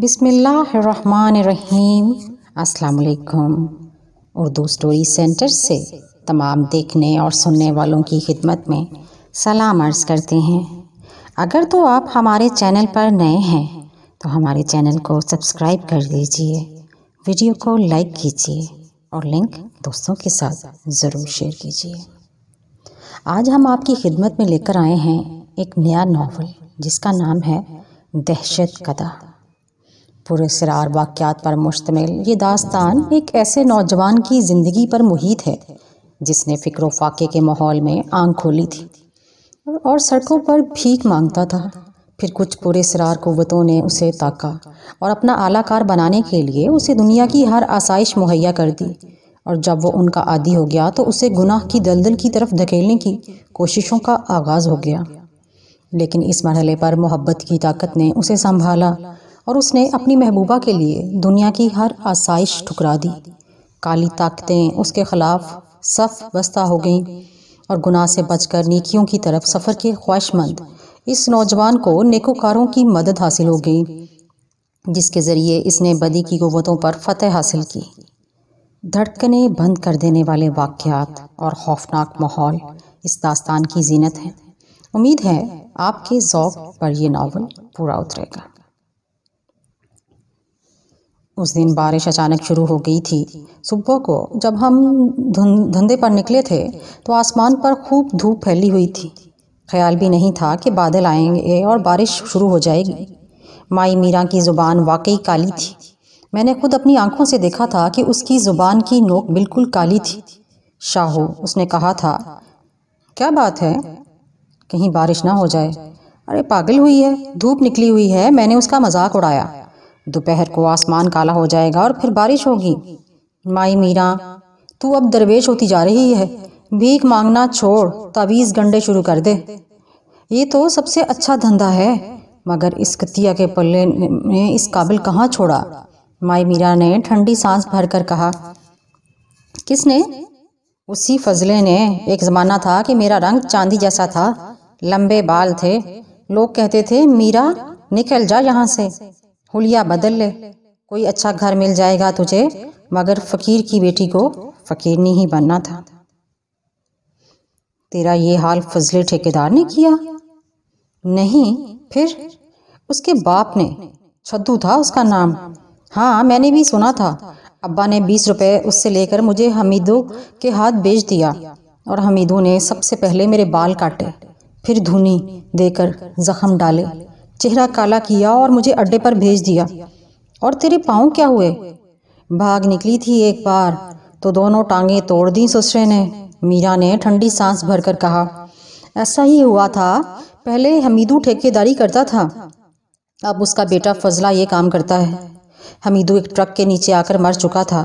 बिस्मिल्लाहिर्रहमानिर्रहीम। अस्सलाम वालेकुम। उर्दू स्टोरी सेंटर से तमाम देखने और सुनने वालों की खिदमत में सलाम अर्ज़ करते हैं। अगर तो आप हमारे चैनल पर नए हैं तो हमारे चैनल को सब्सक्राइब कर लीजिए, वीडियो को लाइक कीजिए और लिंक दोस्तों के साथ ज़रूर शेयर कीजिए। आज हम आपकी खिदमत में लेकर आए हैं एक नया नावल जिसका नाम है दहशत कदा। पुरअसरार वाक़यात पर मुश्तमिल ये दास्तान एक ऐसे नौजवान की ज़िंदगी पर मुहित है जिसने फ़िक्र फाके के माहौल में आंख खोली थी और सड़कों पर भीख मांगता था। फिर कुछ पुरअसरार कुव्वतों ने उसे ताका और अपना आलाकार बनाने के लिए उसे दुनिया की हर आसाइश मुहैया कर दी, और जब वो उनका आदी हो गया तो उसे गुनाह की दलदल की तरफ धकेलने की कोशिशों का आगाज़ हो गया। लेकिन इस मरहले पर मोहब्बत की ताकत ने उसे संभाला और उसने अपनी महबूबा के लिए दुनिया की हर आसाइश ठुकरा दी। काली ताकतें उसके ख़िलाफ़ सफ़ बस्ता हो गईं और गुनाह से बचकर नेकियों की तरफ सफ़र के ख्वाहिशमंद इस नौजवान को नेकोकारों की मदद हासिल हो गई, जिसके ज़रिए इसने बदी की कुव्वतों पर फतह हासिल की। धड़कने बंद कर देने वाले वाक़यात और खौफनाक माहौल इस दास्तान की जीनत है। उम्मीद है आपके ज़ौक़ पर यह नावल पूरा उतरेगा। उस दिन बारिश अचानक शुरू हो गई थी। सुबह को जब हम धंधे पर निकले थे तो आसमान पर खूब धूप फैली हुई थी। ख्याल भी नहीं था कि बादल आएंगे और बारिश शुरू हो जाएगी। माई मीरा की ज़ुबान वाकई काली थी। मैंने खुद अपनी आंखों से देखा था कि उसकी ज़ुबान की नोक बिल्कुल काली थी। शाहो, उसने कहा था, क्या बात है, कहीं बारिश ना हो जाए। अरे पागल हुई है, धूप निकली हुई है, मैंने उसका मजाक उड़ाया। दोपहर को आसमान काला हो जाएगा और फिर बारिश होगी। माई मीरा, तू अब दरवेश होती जा रही है, भीख मांगना छोड़ तावीज़ गंडे शुरू कर दे। ये तो सबसे अच्छा धंधा है, मगर इस कतिया के पल्ले ने इस काबिल कहाँ छोड़ा। माई मीरा ने ठंडी सांस भरकर कहा, किसने? उसी फजले ने। एक ज़माना था कि मेरा रंग चांदी जैसा था, लंबे बाल थे, लोग कहते थे मीरा निकल जा यहाँ से, हुलिया बदल ले, कोई अच्छा घर मिल जाएगा तुझे। मगर फ़कीर की बेटी को फ़कीरनी ही बनना था। तेरा ये हाल फजले ठेकेदार ने किया? नहीं, फिर उसके बाप ने। छद्दू था उसका नाम। हाँ, मैंने भी सुना था। अब्बा ने 20 रुपए उससे लेकर मुझे हमीदों के हाथ बेच दिया और हमीदों ने सबसे पहले मेरे बाल काटे, फिर धुनी देकर जख्म डाले, चेहरा काला किया और मुझे अड्डे पर भेज दिया। और तेरे पाँव क्या हुए? भाग निकली थी एक बार तो दोनों टांगें तोड़ दी ससुरे ने। मीरा ने ठंडी सांस भरकर कहा, ऐसा ही हुआ था। पहले हमीदू ठेकेदारी करता था, अब उसका बेटा फजला ये काम करता है। हमीदू एक ट्रक के नीचे आकर मर चुका था।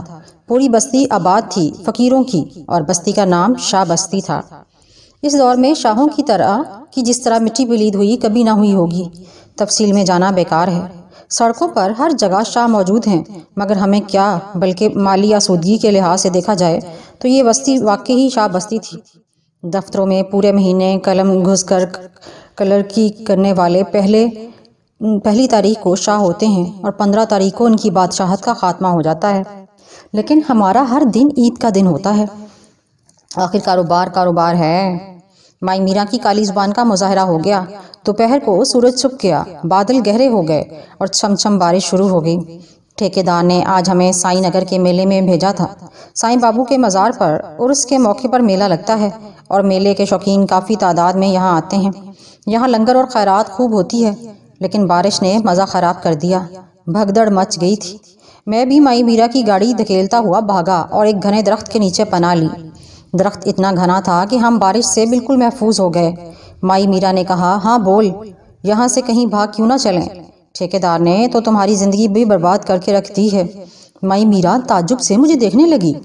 पूरी बस्ती आबाद थी फ़कीरों की, और बस्ती का नाम शाह बस्ती था। इस दौर में शाहों की तरह की जिस तरह मिट्टी पलीद हुई कभी ना हुई होगी, तफसील में जाना बेकार है। सड़कों पर हर जगह शाह मौजूद हैं, मगर हमें क्या बल्कि माली आसूदगी के लिहाज से देखा जाए तो ये बस्ती वाकई ही शाह बस्ती थी। दफ्तरों में पूरे महीने कलम घुसकर क्लर्की करने वाले पहली तारीख को शाह होते हैं और 15 तारीख को उनकी बादशाहत का खात्मा हो जाता है। लेकिन हमारा हर दिन ईद का दिन होता है। आखिर कारोबार है। माई मीरा की काली जुबान का मुजाहरा हो गया। दोपहर को सूरज छुप गया, बादल गहरे हो गए और छमछम बारिश शुरू हो गई। ठेकेदार ने आज हमें साई नगर के मेले में भेजा था। साईं बाबू के मज़ार पर उर्स के मौके पर मेला लगता है और मेले के शौकीन काफ़ी तादाद में यहाँ आते हैं। यहाँ लंगर और खैरात खूब होती है, लेकिन बारिश ने मज़ा ख़राब कर दिया। भगदड़ मच गई थी। मैं भी माई मीरा की गाड़ी धकेलता हुआ भागा और एक घने दरख्त के नीचे पनाह ली। दरख्त इतना घना था कि हम बारिश से बिल्कुल महफूज हो गए। माई मीरा ने कहा, हाँ बोल, यहाँ से कहीं भाग क्यों ना चलें? ठेकेदार ने तो तुम्हारी ज़िंदगी भी बर्बाद करके रख दी है। माई मीरा ताज्जुब से मुझे देखने लगी।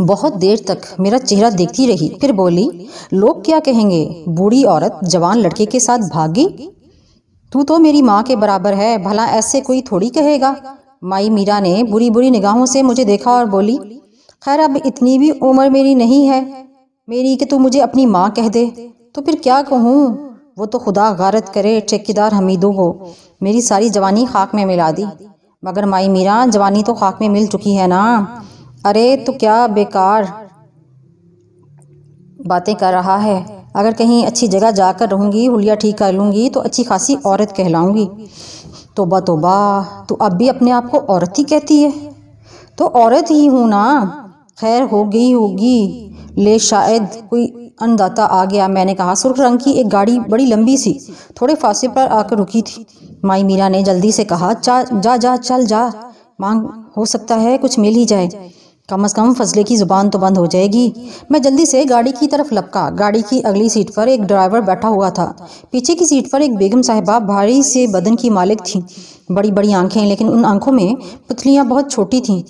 बहुत देर तक मेरा चेहरा देखती रही, फिर बोली, लोग क्या कहेंगे, बूढ़ी औरत जवान लड़के के साथ भागी? तू तो मेरी माँ के बराबर है, भला ऐसे कोई थोड़ी कहेगा। माई मीरा ने बुरी बुरी निगाहों से मुझे देखा और बोली, खैर अब इतनी भी उम्र मेरी नहीं है मेरी कि तू मुझे अपनी माँ कह दे। तो फिर क्या कहूँ, वो तो खुदा गारत करे ठेकेदार हमीदों को, मेरी सारी जवानी खाक में मिला दी। मगर माई मीरा, जवानी तो खाक में मिल चुकी है ना। अरे तो क्या बेकार बातें कर रहा है, अगर कहीं अच्छी जगह जाकर रहूँगी, हुलिया ठीक कर लूँगी तो अच्छी खासी औरत कहलाऊँगी। तोबा तोबा, तो अब भी अपने आप को औरत ही कहती है? तो औरत ही हूँ ना। खैर हो गई होगी, ले शायद कोई अन्नदाता आ गया। मैंने कहा। सुर्ख रंग की एक गाड़ी बड़ी लंबी सी थोड़े फासले पर आकर रुकी थी। माई मीरा ने जल्दी से कहा, जा चल जा, मांग, हो सकता है कुछ मिल ही जाए, कम से कम फजले की जुबान तो बंद हो जाएगी। मैं जल्दी से गाड़ी की तरफ लपका। गाड़ी की अगली सीट पर एक ड्राइवर बैठा हुआ था। पीछे की सीट पर एक बेगम साहिबा भारी से बदन की मालिक थीं। बड़ी बड़ी आंखें, लेकिन उन आंखों में पुतलियाँ बहुत छोटी थीं।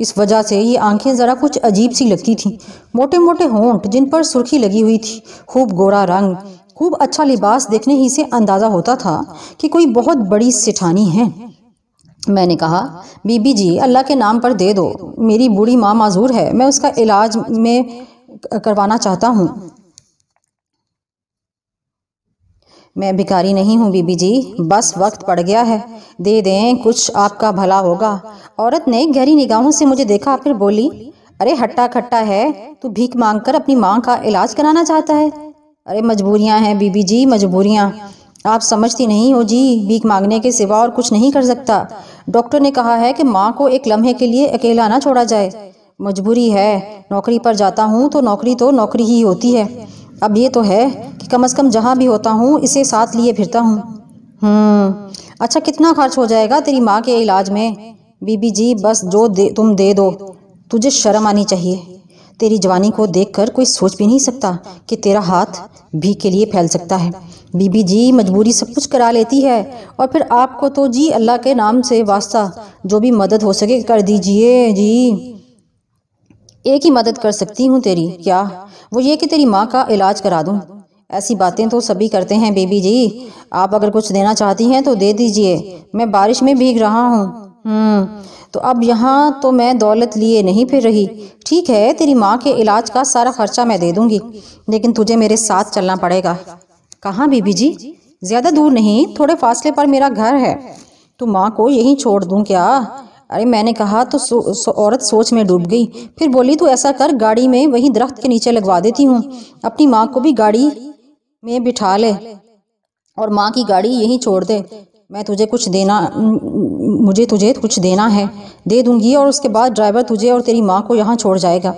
इस वजह से ये आंखें ज़रा कुछ अजीब सी लगती थीं। मोटे मोटे होंठ जिन पर सुर्खी लगी हुई थी, खूब गोरा रंग, खूब अच्छा लिबास, देखने ही से अंदाज़ा होता था कि कोई बहुत बड़ी सेठानी है। मैंने कहा, बीबी जी अल्लाह के नाम पर दे दो, मेरी बूढ़ी माँ माजूर है, मैं उसका इलाज में करवाना चाहता हूँ। मैं भिखारी नहीं हूँ बीबी जी, बस वक्त पड़ गया है, दे दें कुछ, आपका भला होगा। औरत ने गहरी निगाहों से मुझे देखा, फिर बोली, अरे हट्टा खट्टा है, तू भीख मांगकर अपनी माँ का इलाज कराना चाहता है? अरे मजबूरियाँ हैं बीबी जी, मजबूरियाँ, आप समझती नहीं हो जी, भीख मांगने के सिवा और कुछ नहीं कर सकता। डॉक्टर ने कहा है कि माँ को एक लम्हे के लिए अकेला ना छोड़ा जाए। मजबूरी है, नौकरी पर जाता हूँ तो नौकरी ही होती है। अब ये तो है कि कम से कम जहाँ भी होता हूँ इसे साथ लिए फिरता हूँ। अच्छा, कितना खर्च हो जाएगा तेरी माँ के इलाज में? बीबी जी बस जो तुम दे दो। तुझे शर्म आनी चाहिए, तेरी जवानी को देखकर कोई सोच भी नहीं सकता कि तेरा हाथ भीख के लिए फैल सकता है। बीबी जी मजबूरी सब कुछ करा लेती है, और फिर आपको तो जी अल्लाह के नाम से वास्ता, जो भी मदद हो सके कर दीजिए जी। एक ही मदद कर सकती हूँ तेरी, क्या वो ये कि तेरी माँ का इलाज करा दूँ? ऐसी बातें तो सभी करते हैं बीबी जी, आप अगर कुछ देना चाहती हैं तो दे दीजिए, मैं बारिश में भीग रहा हूँ। तो अब यहाँ तो मैं दौलत लिए नहीं फिर रही। ठीक है, तेरी माँ के इलाज का सारा खर्चा मैं दे दूँगी, लेकिन तुझे मेरे साथ चलना पड़ेगा। कहाँ बीबी जी? ज़्यादा दूर नहीं, थोड़े फासले पर मेरा घर है। तो माँ को यहीं छोड़ दूँ क्या? अरे मैंने कहा, तो औरत सोच में डूब गई। फिर बोली, तू ऐसा कर, गाड़ी में वहीं दरख्त के नीचे लगवा देती हूँ, अपनी माँ को भी गाड़ी में बिठा ले और माँ की गाड़ी यहीं छोड़ दे। मैं तुझे कुछ देना मुझे तुझे कुछ देना है, दे दूंगी, और उसके बाद ड्राइवर तुझे और तेरी माँ को यहाँ छोड़ जाएगा।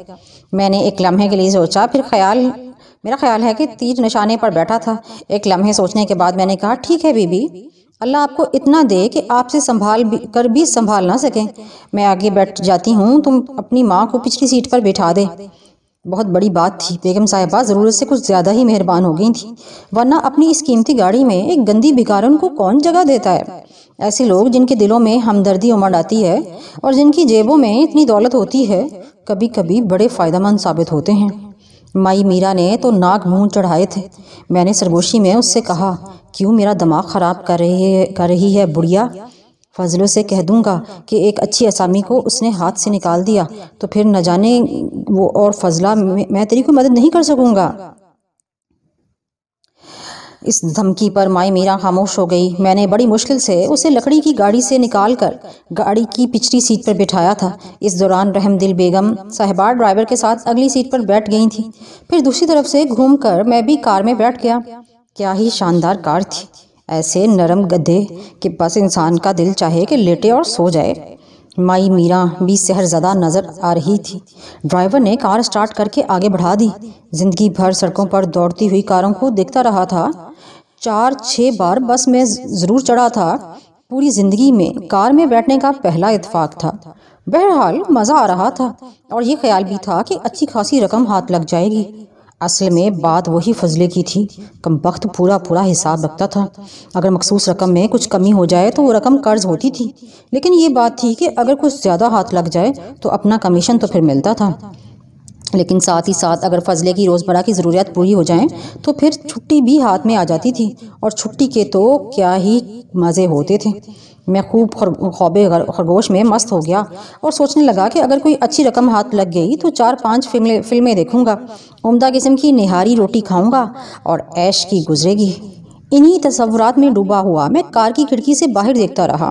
मैंने एक लम्हे के लिए सोचा, फिर मेरा ख्याल है कि तीर निशाने पर बैठा था। एक लम्हे सोचने के बाद मैंने कहा, ठीक है बीबी, अल्लाह आपको इतना दे कि आपसे संभाल ना सकें। मैं आगे बैठ जाती हूँ, तुम अपनी माँ को पिछली सीट पर बिठा दे। बहुत बड़ी बात थी, बेगम साहिबा ज़रूरत से कुछ ज़्यादा ही मेहरबान हो गई थी, वरना अपनी इस कीमती गाड़ी में एक गंदी भिखारन को कौन जगह देता है? ऐसे लोग जिनके दिलों में हमदर्दी उमड़ आती है और जिनकी जेबों में इतनी दौलत होती है, कभी कभी बड़े फ़ायदेमंद साबित होते हैं। माई मीरा ने तो नाक मुँह चढ़ाए थे। मैंने सरगोशी में उससे कहा, क्यों मेरा दिमाग ख़राब कर रही है बुढ़िया? फजलों से कह दूंगा कि एक अच्छी असामी को उसने हाथ से निकाल दिया, तो फिर न जाने वो और फजला, मैं तेरी कोई मदद नहीं कर सकूंगा। इस धमकी पर माई मीरा खामोश हो गई। मैंने बड़ी मुश्किल से उसे लकड़ी की गाड़ी से निकालकर गाड़ी की पिछली सीट पर बिठाया था। इस दौरान रहमदिल बेगम साहिबा ड्राइवर के साथ अगली सीट पर बैठ गई थी। फिर दूसरी तरफ से घूमकर मैं भी कार में बैठ गया। क्या ही शानदार कार थी, ऐसे नरम गद्दे कि बस इंसान का दिल चाहे कि लेटे और सो जाए। माई मीरा भी सहरज़दा नज़र आ रही थी। ड्राइवर ने कार स्टार्ट करके आगे बढ़ा दी। जिंदगी भर सड़कों पर दौड़ती हुई कारों को देखता रहा था। 4-6 बार बस में ज़रूर चढ़ा था। पूरी ज़िंदगी में कार में बैठने का पहला इत्तेफाक था। बहरहाल मज़ा आ रहा था, और ये ख्याल भी था कि अच्छी खासी रकम हाथ लग जाएगी। असल में बात वही फजले की थी। कमबख्त पूरा हिसाब रखता था। अगर मखसूस रकम में कुछ कमी हो जाए तो वो रकम कर्ज होती थी, लेकिन ये बात थी कि अगर कुछ ज़्यादा हाथ लग जाए तो अपना कमीशन तो फिर मिलता था, लेकिन साथ ही साथ अगर फजले की रोज़मर्रा की ज़रूरियात पूरी हो जाएं तो फिर छुट्टी भी हाथ में आ जाती थी, और छुट्टी के तो क्या ही मज़े होते थे। मैं खूब खौबे खरगोश में मस्त हो गया और सोचने लगा कि अगर कोई अच्छी रकम हाथ लग गई तो 4-5 फिल्में देखूंगा, उम्दा किस्म की निहारी रोटी खाऊंगा और ऐश की गुजरेगी। इन्हीं तसव्वुरात में डूबा हुआ मैं कार की खिड़की से बाहर देखता रहा।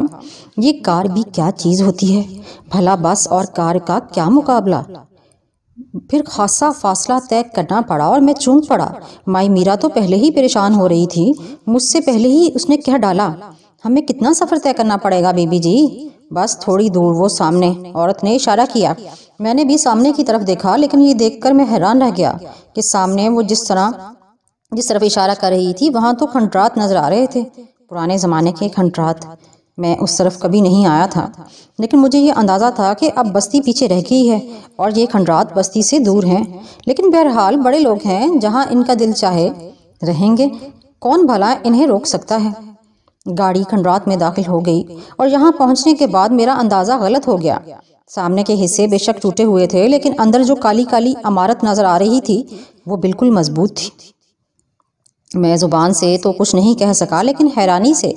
ये कार भी क्या चीज़ होती है, भला बस और कार का क्या मुकाबला। फिर खासा फासला तय करना पड़ा और मैं चूक पड़ा। माई मीरा तो पहले ही परेशान हो रही थी, मुझसे पहले ही उसने कह डाला, हमें कितना सफ़र तय करना पड़ेगा बेबी जी? बस थोड़ी दूर, वो सामने, औरत ने इशारा किया। मैंने भी सामने की तरफ देखा, लेकिन ये देखकर मैं हैरान रह गया कि सामने वो जिस तरफ इशारा कर रही थी वहाँ तो खंडरात नजर आ रहे थे, पुराने ज़माने के खंडरात। मैं उस तरफ कभी नहीं आया था, लेकिन मुझे ये अंदाज़ा था कि अब बस्ती पीछे रह गई है और ये खंडरात बस्ती से दूर हैं। लेकिन बहरहाल बड़े लोग हैं, जहाँ इनका दिल चाहे रहेंगे, कौन भला इन्हें रोक सकता है। गाड़ी खंडरात में दाखिल हो गई और यहाँ पहुँचने के बाद मेरा अंदाज़ा गलत हो गया। सामने के हिस्से बेशक टूटे हुए थे, लेकिन अंदर जो काली काली इमारत नज़र आ रही थी वो बिल्कुल मजबूत थी। मैं ज़ुबान से तो कुछ नहीं कह सका, लेकिन हैरानी से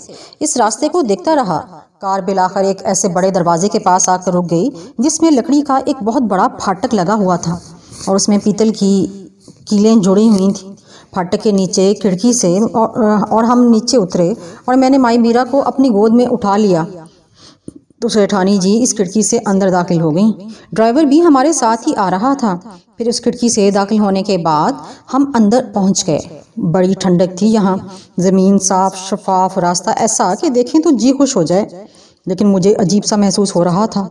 इस रास्ते को देखता रहा। कार बिलाखिर एक ऐसे बड़े दरवाजे के पास आकर रुक गई जिसमें लकड़ी का एक बहुत बड़ा फाटक लगा हुआ था और उसमें पीतल की कीलें जुड़ी हुई थी। फाटक के नीचे खिड़की से और हम नीचे उतरे और मैंने माई मीरा को अपनी गोद में उठा लिया। तो सेठानी जी इस खिड़की से अंदर दाखिल हो गई, ड्राइवर भी हमारे साथ ही आ रहा था। फिर उस खिड़की से दाखिल होने के बाद हम अंदर पहुंच गए। बड़ी ठंडक थी यहाँ, ज़मीन साफ शफाफ, रास्ता ऐसा कि देखें तो जी खुश हो जाए। लेकिन मुझे अजीब सा महसूस हो रहा था।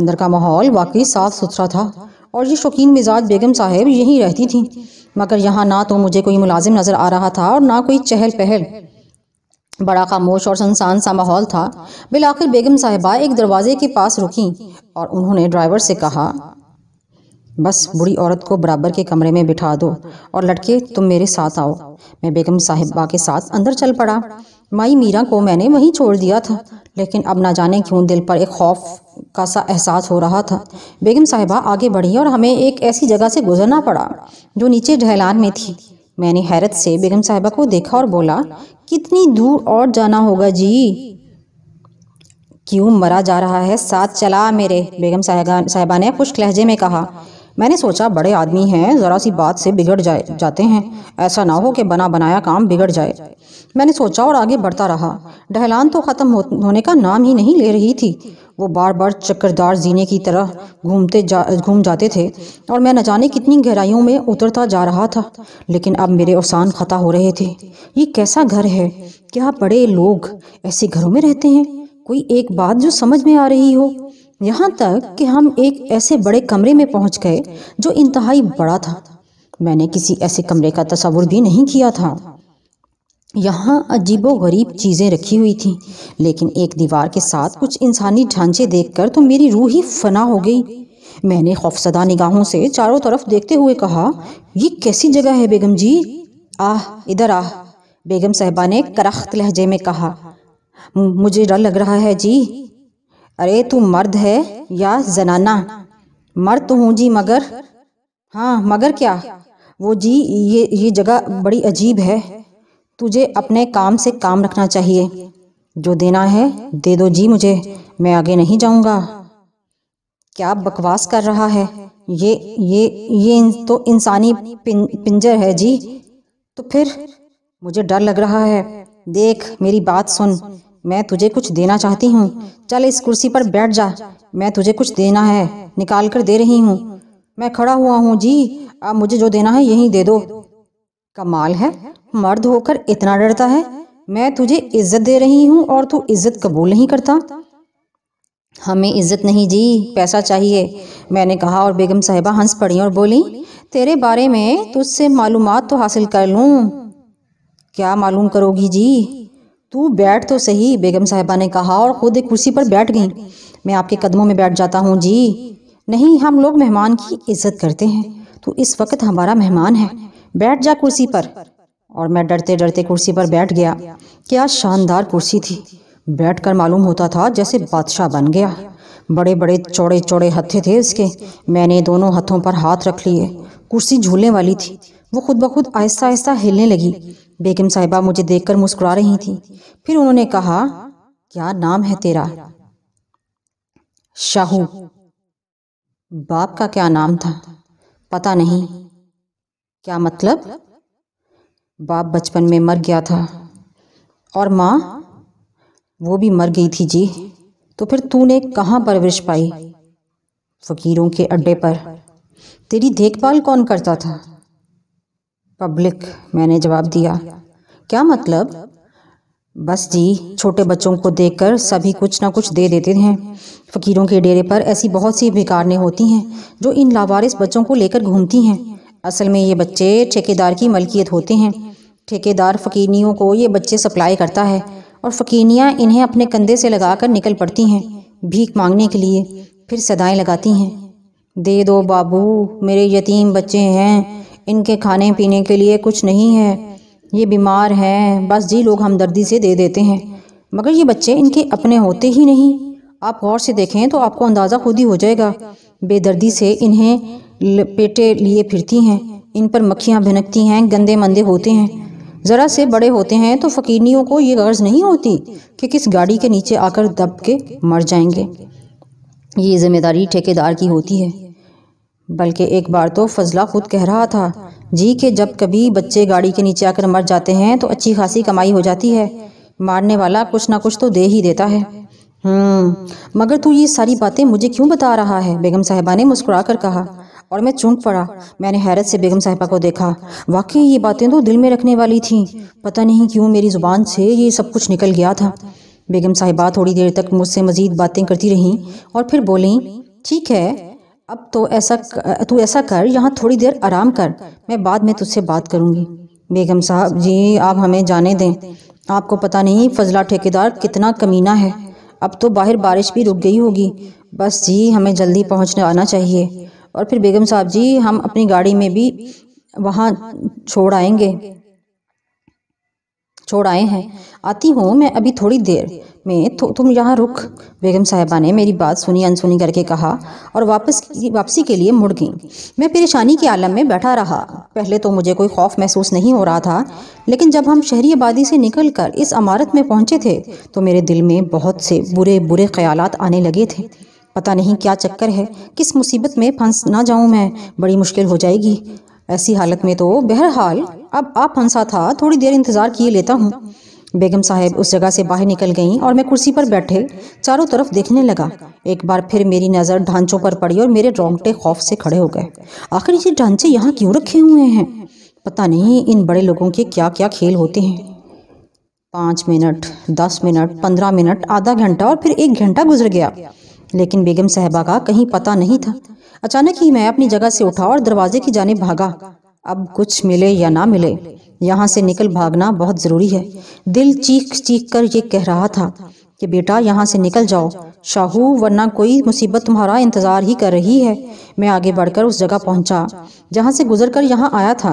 अंदर का माहौल वाकई साफ सुथरा था और ये शौकीन मिजाज बेगम साहब यहीं रहती थी, मगर यहाँ ना तो मुझे कोई मुलाजिम नज़र आ रहा था और ना कोई चहल पहल। बड़ा खामोश और सुनसान सा माहौल था। बिलाखिर बेगम साहिबा एक दरवाजे के पास रुकीं और उन्होंने ड्राइवर से कहा, बस बूढ़ी औरत को बराबर के कमरे में बिठा दो और लड़के तुम मेरे साथ आओ। मैं बेगम साहिबा के साथ अंदर चल पड़ा। माई मीरा को मैंने वहीं छोड़ दिया था, लेकिन अब ना जाने क्यों दिल पर एक खौफ का सा एहसास हो रहा था। बेगम साहिबा आगे बढ़ी और हमें एक ऐसी जगह से गुजरना पड़ा जो नीचे ढलान में थी। मैंने हैरत से बेगम साहिबा को देखा और बोला, कितनी दूर और जाना होगा जी? क्यों मरा जा रहा है, साथ चला मेरे, बेगम साहिबा ने खुश लहजे में कहा। मैंने सोचा बड़े आदमी हैं, ज़रा सी बात से बिगड़ जाते हैं, ऐसा ना हो कि बना बनाया काम बिगड़ जाए। मैंने सोचा और आगे बढ़ता रहा। ढलान तो ख़त्म होने का नाम ही नहीं ले रही थी। वो बार बार चक्करदार जीने की तरह घूम जाते थे और मैं न जाने कितनी गहराइयों में उतरता जा रहा था। लेकिन अब मेरे अफसान खता हो रहे थे। ये कैसा घर है? क्या बड़े लोग ऐसे घरों में रहते हैं? कोई एक बात जो समझ में आ रही हो। यहाँ तक कि हम एक ऐसे बड़े कमरे में पहुँच गए जो इंतहाई बड़ा था। मैंने किसी ऐसे कमरे का तस्वुर भी नहीं किया था। यहाँ अजीबो गरीब चीज़ें रखी हुई थीं, लेकिन एक दीवार के साथ कुछ इंसानी ढांचे देखकर तो मेरी रूह ही फना हो गई। मैंने खौफसदा निगाहों से चारों तरफ देखते हुए कहा, ये कैसी जगह है बेगम जी? आह, इधर आह, बेगम साहिबा ने करख्त लहजे में कहा। मुझे डर लग रहा है जी। अरे तू मर्द है या जनाना? मर्द तो हूँ जी, मगर हाँ, मगर क्या? वो जी ये जगह बड़ी अजीब है, तुझे अपने काम से काम रखना चाहिए। जो देना है दे दो जी मुझे, मैं आगे नहीं जाऊँगा। क्या बकवास कर रहा है? ये तो इंसानी पिंजर है जी। तो फिर मुझे डर लग रहा है। देख मेरी बात सुन, मैं तुझे कुछ देना चाहती हूँ, चल इस कुर्सी पर बैठ जा, मैं तुझे कुछ देना है निकाल कर दे रही हूँ। मैं खड़ा हुआ हूँ जी, अब मुझे जो देना है यहीं दे दो। कमाल है, मर्द होकर इतना डरता है। मैं तुझे इज्जत दे रही हूँ और तू इज्जत कबूल नहीं करता। हमें इज्जत नहीं जी, पैसा चाहिए, मैंने कहा और बेगम साहिबा हंस पड़ी और बोली, तेरे बारे में तुझसे मालूमात तो हासिल कर लूँ। क्या मालूम करोगी जी? तू बैठ तो सही, बेगम साहिबा ने कहा और खुद एक कुर्सी पर बैठ गई। मैं आपके कदमों में बैठ जाता हूँ जी। नहीं, हम लोग मेहमान की इज्जत करते हैं, तू इस वक्त हमारा मेहमान है, बैठ जा कुर्सी पर। और मैं डरते डरते कुर्सी पर बैठ गया। क्या शानदार कुर्सी थी, बैठकर मालूम होता था जैसे बादशाह बन गया। बड़े बड़े चौड़े चौड़े हत्थे थे इसके, मैंने दोनों हथों पर हाथ रख लिए। कुर्सी झूलने वाली थी, वो खुद ब खुद आहिस्ता आहिस्ता हिलने लगी। बेगम साहिबा मुझे देखकर मुस्कुरा रही थी। फिर उन्होंने कहा, क्या नाम है तेरा? शाहू। बाप का क्या नाम था? पता नहीं। क्या मतलब? बाप बचपन में मर गया था। और माँ वो भी मर गई थी जी। तो फिर तूने कहाँ परवरिश पाई? फकीरों के अड्डे पर। तेरी देखभाल कौन करता था? पब्लिक, मैंने जवाब दिया। क्या मतलब? बस जी, छोटे बच्चों को देखकर सभी कुछ ना कुछ दे देते हैं। फ़कीरों के डेरे पर ऐसी बहुत सी भिखारनें होती हैं जो इन लावारिस बच्चों को लेकर घूमती हैं। असल में ये बच्चे ठेकेदार की मलकियत होते हैं। ठेकेदार फ़कीरनियों को ये बच्चे सप्लाई करता है और फ़कीरनियाँ इन्हें अपने कंधे से लगाकर निकल पड़ती हैं भीख मांगने के लिए। फिर सदाएँ लगाती हैं, दे दो बाबू, मेरे यतीम बच्चे हैं, इनके खाने पीने के लिए कुछ नहीं है, ये बीमार हैं। बस जी, लोग हमदर्दी से दे देते हैं, मगर ये बच्चे इनके अपने होते ही नहीं। आप गौर से देखें तो आपको अंदाज़ा खुद ही हो जाएगा। बेदर्दी से इन्हें लपेटे लिए फिरती हैं, इन पर मक्खियां भनकती हैं, गंदे मंदे होते हैं। ज़रा से बड़े होते हैं तो फ़कीरनियों को ये गर्ज नहीं होती कि किस गाड़ी के नीचे आकर दब के मर जाएंगे। ये जिम्मेदारी ठेकेदार की होती है। बल्कि एक बार तो फजला खुद कह रहा था जी कि जब कभी बच्चे गाड़ी के नीचे आकर मर जाते हैं तो अच्छी खासी कमाई हो जाती है, मारने वाला कुछ ना कुछ तो दे ही देता है। मगर तू ये सारी बातें मुझे क्यों बता रहा है? बेगम साहिबा ने मुस्कुरा कर कहा, और मैं चौंक पड़ा। मैंने हैरत से बेगम साहिबा को देखा। वाकई ये बातें तो दिल में रखने वाली थीं। पता नहीं क्यों मेरी ज़ुबान से ये सब कुछ निकल गया था। बेगम साहिबा थोड़ी देर तक मुझसे मज़ीद बातें करती रहीं और फिर बोलीं, ठीक है, अब तो तू ऐसा कर, यहाँ थोड़ी देर आराम कर, मैं बाद में तुझसे बात करूँगी। बेगम साहब जी, आप हमें जाने दें। आपको पता नहीं फजला ठेकेदार कितना कमीना है। अब तो बाहर बारिश भी रुक गई होगी। बस जी, हमें जल्दी पहुँचने आना चाहिए। और फिर बेगम साहब जी, हम अपनी गाड़ी में भी वहाँ छोड़ आए हैं, आती हूँ मैं अभी थोड़ी देर में, तो तुम यहाँ रुक। बेगम साहिबा ने मेरी बात सुनी अनसुनी करके कहा और वापसी के लिए मुड़ गई। मैं परेशानी के आलम में बैठा रहा। पहले तो मुझे कोई खौफ महसूस नहीं हो रहा था, लेकिन जब हम शहरी आबादी से निकलकर इस इमारत में पहुँचे थे तो मेरे दिल में बहुत से बुरे बुरे ख्यालात आने लगे थे। पता नहीं क्या चक्कर है, किस मुसीबत में फंस ना जाऊँ मैं, बड़ी मुश्किल हो जाएगी ऐसी हालत में। तो बहरहाल अब आप फंसा था, थोड़ी देर इंतज़ार किए लेता हूँ। बेगम साहब उस जगह से बाहर निकल गईं और मैं कुर्सी पर बैठे चारों तरफ देखने लगा। एक बार फिर मेरी नज़र ढांचों पर पड़ी और मेरे रोंगटे खौफ से खड़े हो गए। आखिर ये ढांचे यहाँ क्यों रखे हुए हैं? पता नहीं इन बड़े लोगों के क्या क्या खेल होते हैं। 5 मिनट, 10 मिनट, 15 मिनट, आधा घंटा और फिर 1 घंटा गुजर गया, लेकिन बेगम साहबा का कहीं पता नहीं था। अचानक ही मैं अपनी जगह से उठा और दरवाजे की जानिब भागा। अब कुछ मिले या ना मिले, यहाँ से निकल भागना बहुत ज़रूरी है। दिल चीख चीख कर ये कह रहा था कि बेटा यहाँ से निकल जाओ शाहू, वरना कोई मुसीबत तुम्हारा इंतज़ार ही कर रही है। मैं आगे बढ़कर उस जगह पहुँचा जहाँ से गुजर कर यहाँ आया था,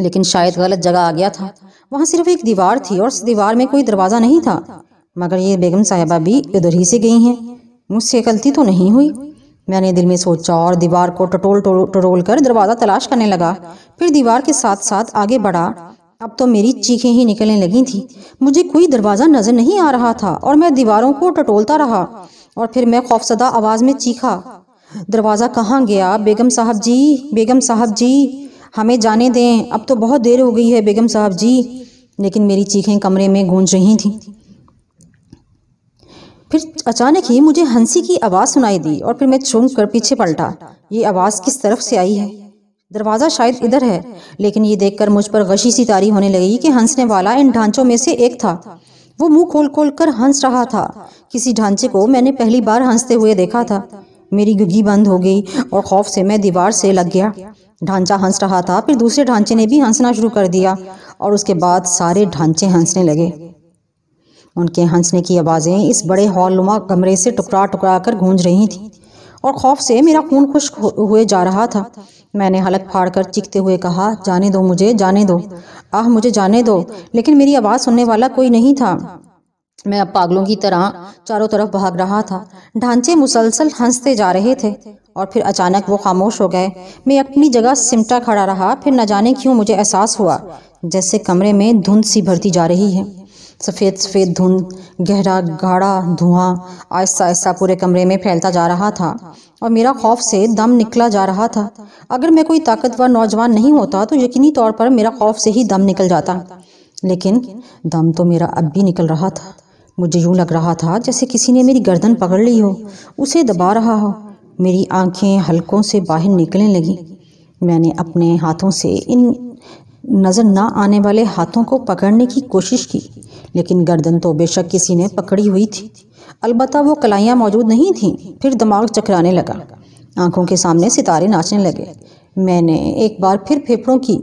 लेकिन शायद गलत जगह आ गया था। वहाँ सिर्फ एक दीवार थी और उस दीवार में कोई दरवाज़ा नहीं था। मगर ये बेगम साहिबा भी इधर ही से गई हैं, मुझसे गलती तो नहीं हुई, मैंने दिल में सोचा और दीवार को टटोल कर दरवाज़ा तलाश करने लगा। फिर दीवार के साथ साथ आगे बढ़ा। अब तो मेरी चीखें ही निकलने लगी थी। मुझे कोई दरवाज़ा नज़र नहीं आ रहा था और मैं दीवारों को टटोलता रहा और फिर मैं खौफसदा आवाज़ में चीखा, दरवाज़ा कहाँ गया? बेगम साहब जी, बेगम साहब जी, हमें जाने दें, अब तो बहुत देर हो गई है बेगम साहब जी। लेकिन मेरी चीखें कमरे में गूंज रही थीं। फिर अचानक ही मुझे हंसी की आवाज़ सुनाई दी और फिर मैं चौंक कर पीछे पलटा। ये आवाज़ किस तरफ से आई है? दरवाज़ा शायद इधर है, लेकिन ये देखकर मुझ पर गशी सी तारी होने लगी कि हंसने वाला इन ढांचों में से एक था। वो मुंह खोल खोल कर हंस रहा था। किसी ढांचे को मैंने पहली बार हंसते हुए देखा था। मेरी गुगी बंद हो गई और खौफ से मैं दीवार से लग गया। ढांचा हंस रहा था, फिर दूसरे ढांचे ने भी हंसना शुरू कर दिया और उसके बाद सारे ढांचे हंसने लगे। उनके हंसने की आवाज़ें इस बड़े हॉलनुमा कमरे से टुकड़ा टुकड़ा कर गूंज रही थीं और खौफ से मेरा खून खुश्क हुए जा रहा था। मैंने हलक फाड़ कर चीखते हुए कहा, जाने दो मुझे, जाने दो, आह मुझे जाने दो। लेकिन मेरी आवाज़ सुनने वाला कोई नहीं था। मैं अब पागलों की तरह चारों तरफ भाग रहा था। ढांचे मुसलसल हंसते जा रहे थे और फिर अचानक वो खामोश हो गए। मैं अपनी जगह सिमटा खड़ा रहा। फिर न जाने क्यों मुझे एहसास हुआ जैसे कमरे में धुंध सी भरती जा रही है। सफ़ेद सफ़ेद धुंध, गहरा गाढ़ा धुआं आहिस्ता आहिस्ता पूरे कमरे में फैलता जा रहा था और मेरा खौफ से दम निकला जा रहा था। अगर मैं कोई ताकतवर नौजवान नहीं होता तो यकीनी तौर पर मेरा खौफ से ही दम निकल जाता। लेकिन दम तो मेरा अब भी निकल रहा था। मुझे यूँ लग रहा था जैसे किसी ने मेरी गर्दन पकड़ ली हो, उसे दबा रहा हो। मेरी आंखें हलकों से बाहर निकलने लगी। मैंने अपने हाथों से इन नज़र ना आने वाले हाथों को पकड़ने की कोशिश की, लेकिन गर्दन तो बेशक किसी ने पकड़ी हुई थी, अलबत्ता वो कलाइयाँ मौजूद नहीं थीं। फिर दिमाग चकराने लगा, आंखों के सामने सितारे नाचने लगे। मैंने एक बार फिर फेफड़ों की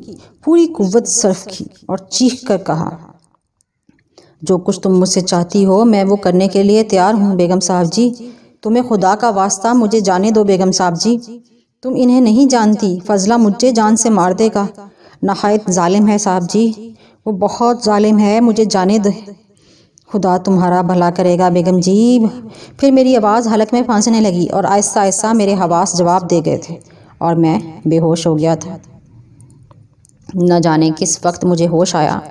पूरी कुव्वत सर्फ की और चीख कर कहा, जो कुछ तुम मुझसे चाहती हो मैं वो करने के लिए तैयार हूँ बेगम साहब जी। तुम्हें खुदा का वास्ता मुझे जाने दो बेगम साहब जी। तुम इन्हें नहीं जानती, फजला मुझे जान से मार देगा। नहायत जालिम है साहब जी, वो बहुत जालिम है, मुझे जाने दो। खुदा तुम्हारा भला करेगा बेगम जी। फिर मेरी आवाज़ हलक में फांसने लगी और आहिस्ता आहिस्ता मेरे हवास जवाब दे गए थे और मैं बेहोश हो गया था। न जाने किस वक्त मुझे होश आया।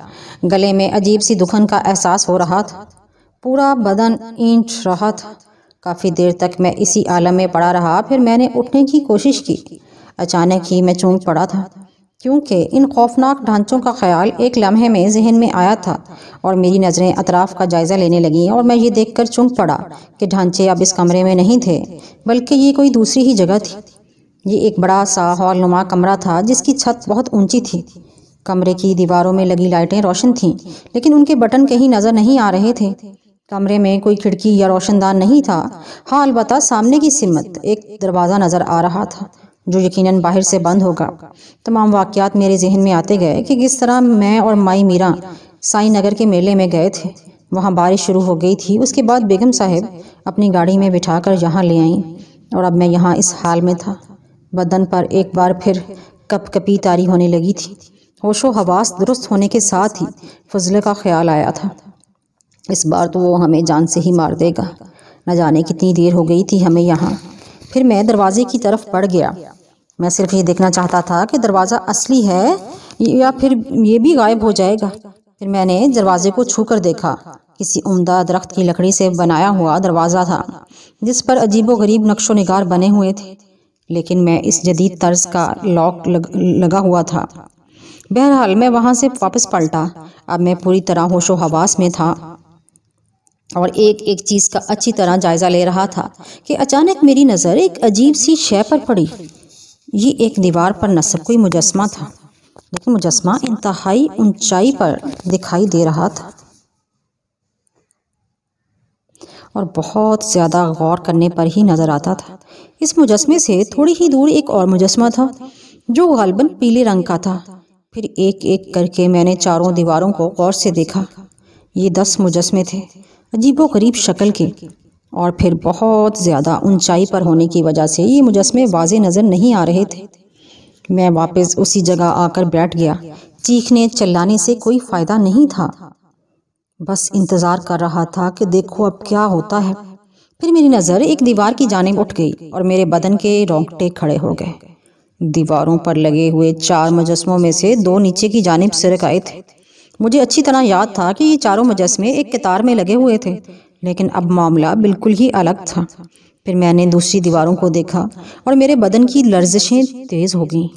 गले में अजीब सी दुखन का एहसास हो रहा था, पूरा बदन ईंट रहा था। काफ़ी देर तक मैं इसी आलम में पड़ा रहा। फिर मैंने उठने की कोशिश की। अचानक ही मैं चौंक पड़ा था, क्योंकि इन खौफनाक ढांचों का ख्याल एक लम्हे में जहन में आया था और मेरी नज़रें अतराफ़ का जायज़ा लेने लगीं और मैं ये देखकर चौंक पड़ा कि ढांचे अब इस कमरे में नहीं थे, बल्कि ये कोई दूसरी ही जगह थी। ये एक बड़ा सा हॉल नुमा कमरा था जिसकी छत बहुत ऊंची थी। कमरे की दीवारों में लगी लाइटें रोशन थीं, लेकिन उनके बटन कहीं नज़र नहीं आ रहे थे। कमरे में कोई खिड़की या रोशनदान नहीं था। हाँ, अलबत्ता सामने की सिमत एक दरवाज़ा नज़र आ रहा था जो यकीनन बाहर से बंद होगा। तमाम वाक़यात मेरे जहन में आते गए कि किस तरह मैं और माई मीरा साई नगर के मेले में गए थे। वहाँ बारिश शुरू हो गई थी। उसके बाद बेगम साहब अपनी गाड़ी में बिठा कर यहाँ ले आईं और अब मैं यहाँ इस हाल में था। बदन पर एक बार फिर कपकपी तारी होने लगी थी। होशो हवास दुरुस्त होने के साथ ही फजले का ख्याल आया था, इस बार तो वो हमें जान से ही मार देगा। न जाने कितनी देर हो गई थी हमें यहाँ। फिर मैं दरवाजे की तरफ बढ़ गया। मैं सिर्फ ये देखना चाहता था कि दरवाज़ा असली है या फिर ये भी गायब हो जाएगा। फिर मैंने दरवाजे को छू कर देखा। किसी उम्दा दरख्त की लकड़ी से बनाया हुआ दरवाज़ा था जिस पर अजीबोगरीब नक्शो निगार बने हुए थे, लेकिन मैं इस जदीद तर्ज का लॉक लगा हुआ था। बहरहाल मैं वहाँ से वापस पलटा। अब मैं पूरी तरह होशो हवास में था और एक एक चीज़ का अच्छी तरह जायज़ा ले रहा था कि अचानक मेरी नज़र एक अजीब सी शय पर पड़ी। ये एक दीवार पर नस्ब कोई मुजस्मा था, लेकिन मुजस्मा इंतहाई ऊंचाई पर दिखाई दे रहा था और बहुत ज़्यादा गौर करने पर ही नज़र आता था। इस मुजस्मे से थोड़ी ही दूर एक और मुजस्मा था जो गालिबन पीले रंग का था। फिर एक एक करके मैंने चारों दीवारों को गौर से देखा। ये 10 मुजस्मे थे, अजीबोगरीब शक्ल के, और फिर बहुत ज़्यादा ऊंचाई पर होने की वजह से ये मुजस्मे वाज़े नज़र नहीं आ रहे थे। मैं वापस उसी जगह आकर बैठ गया। चीखने चिल्लाने से कोई फ़ायदा नहीं था, बस इंतज़ार कर रहा था कि देखो अब क्या होता है। फिर मेरी नज़र एक दीवार की जानिब उठ गई और मेरे बदन के रोंगटे खड़े हो गए। दीवारों पर लगे हुए 4 मुजस्मों में से 2 नीचे की जानिब सरक आए थे। मुझे अच्छी तरह याद था कि ये चारों मुजस्मे एक कतार में लगे हुए थे, लेकिन अब मामला बिल्कुल ही अलग था। फिर मैंने दूसरी दीवारों को देखा और मेरे बदन की लर्जिशें तेज़ हो गईं।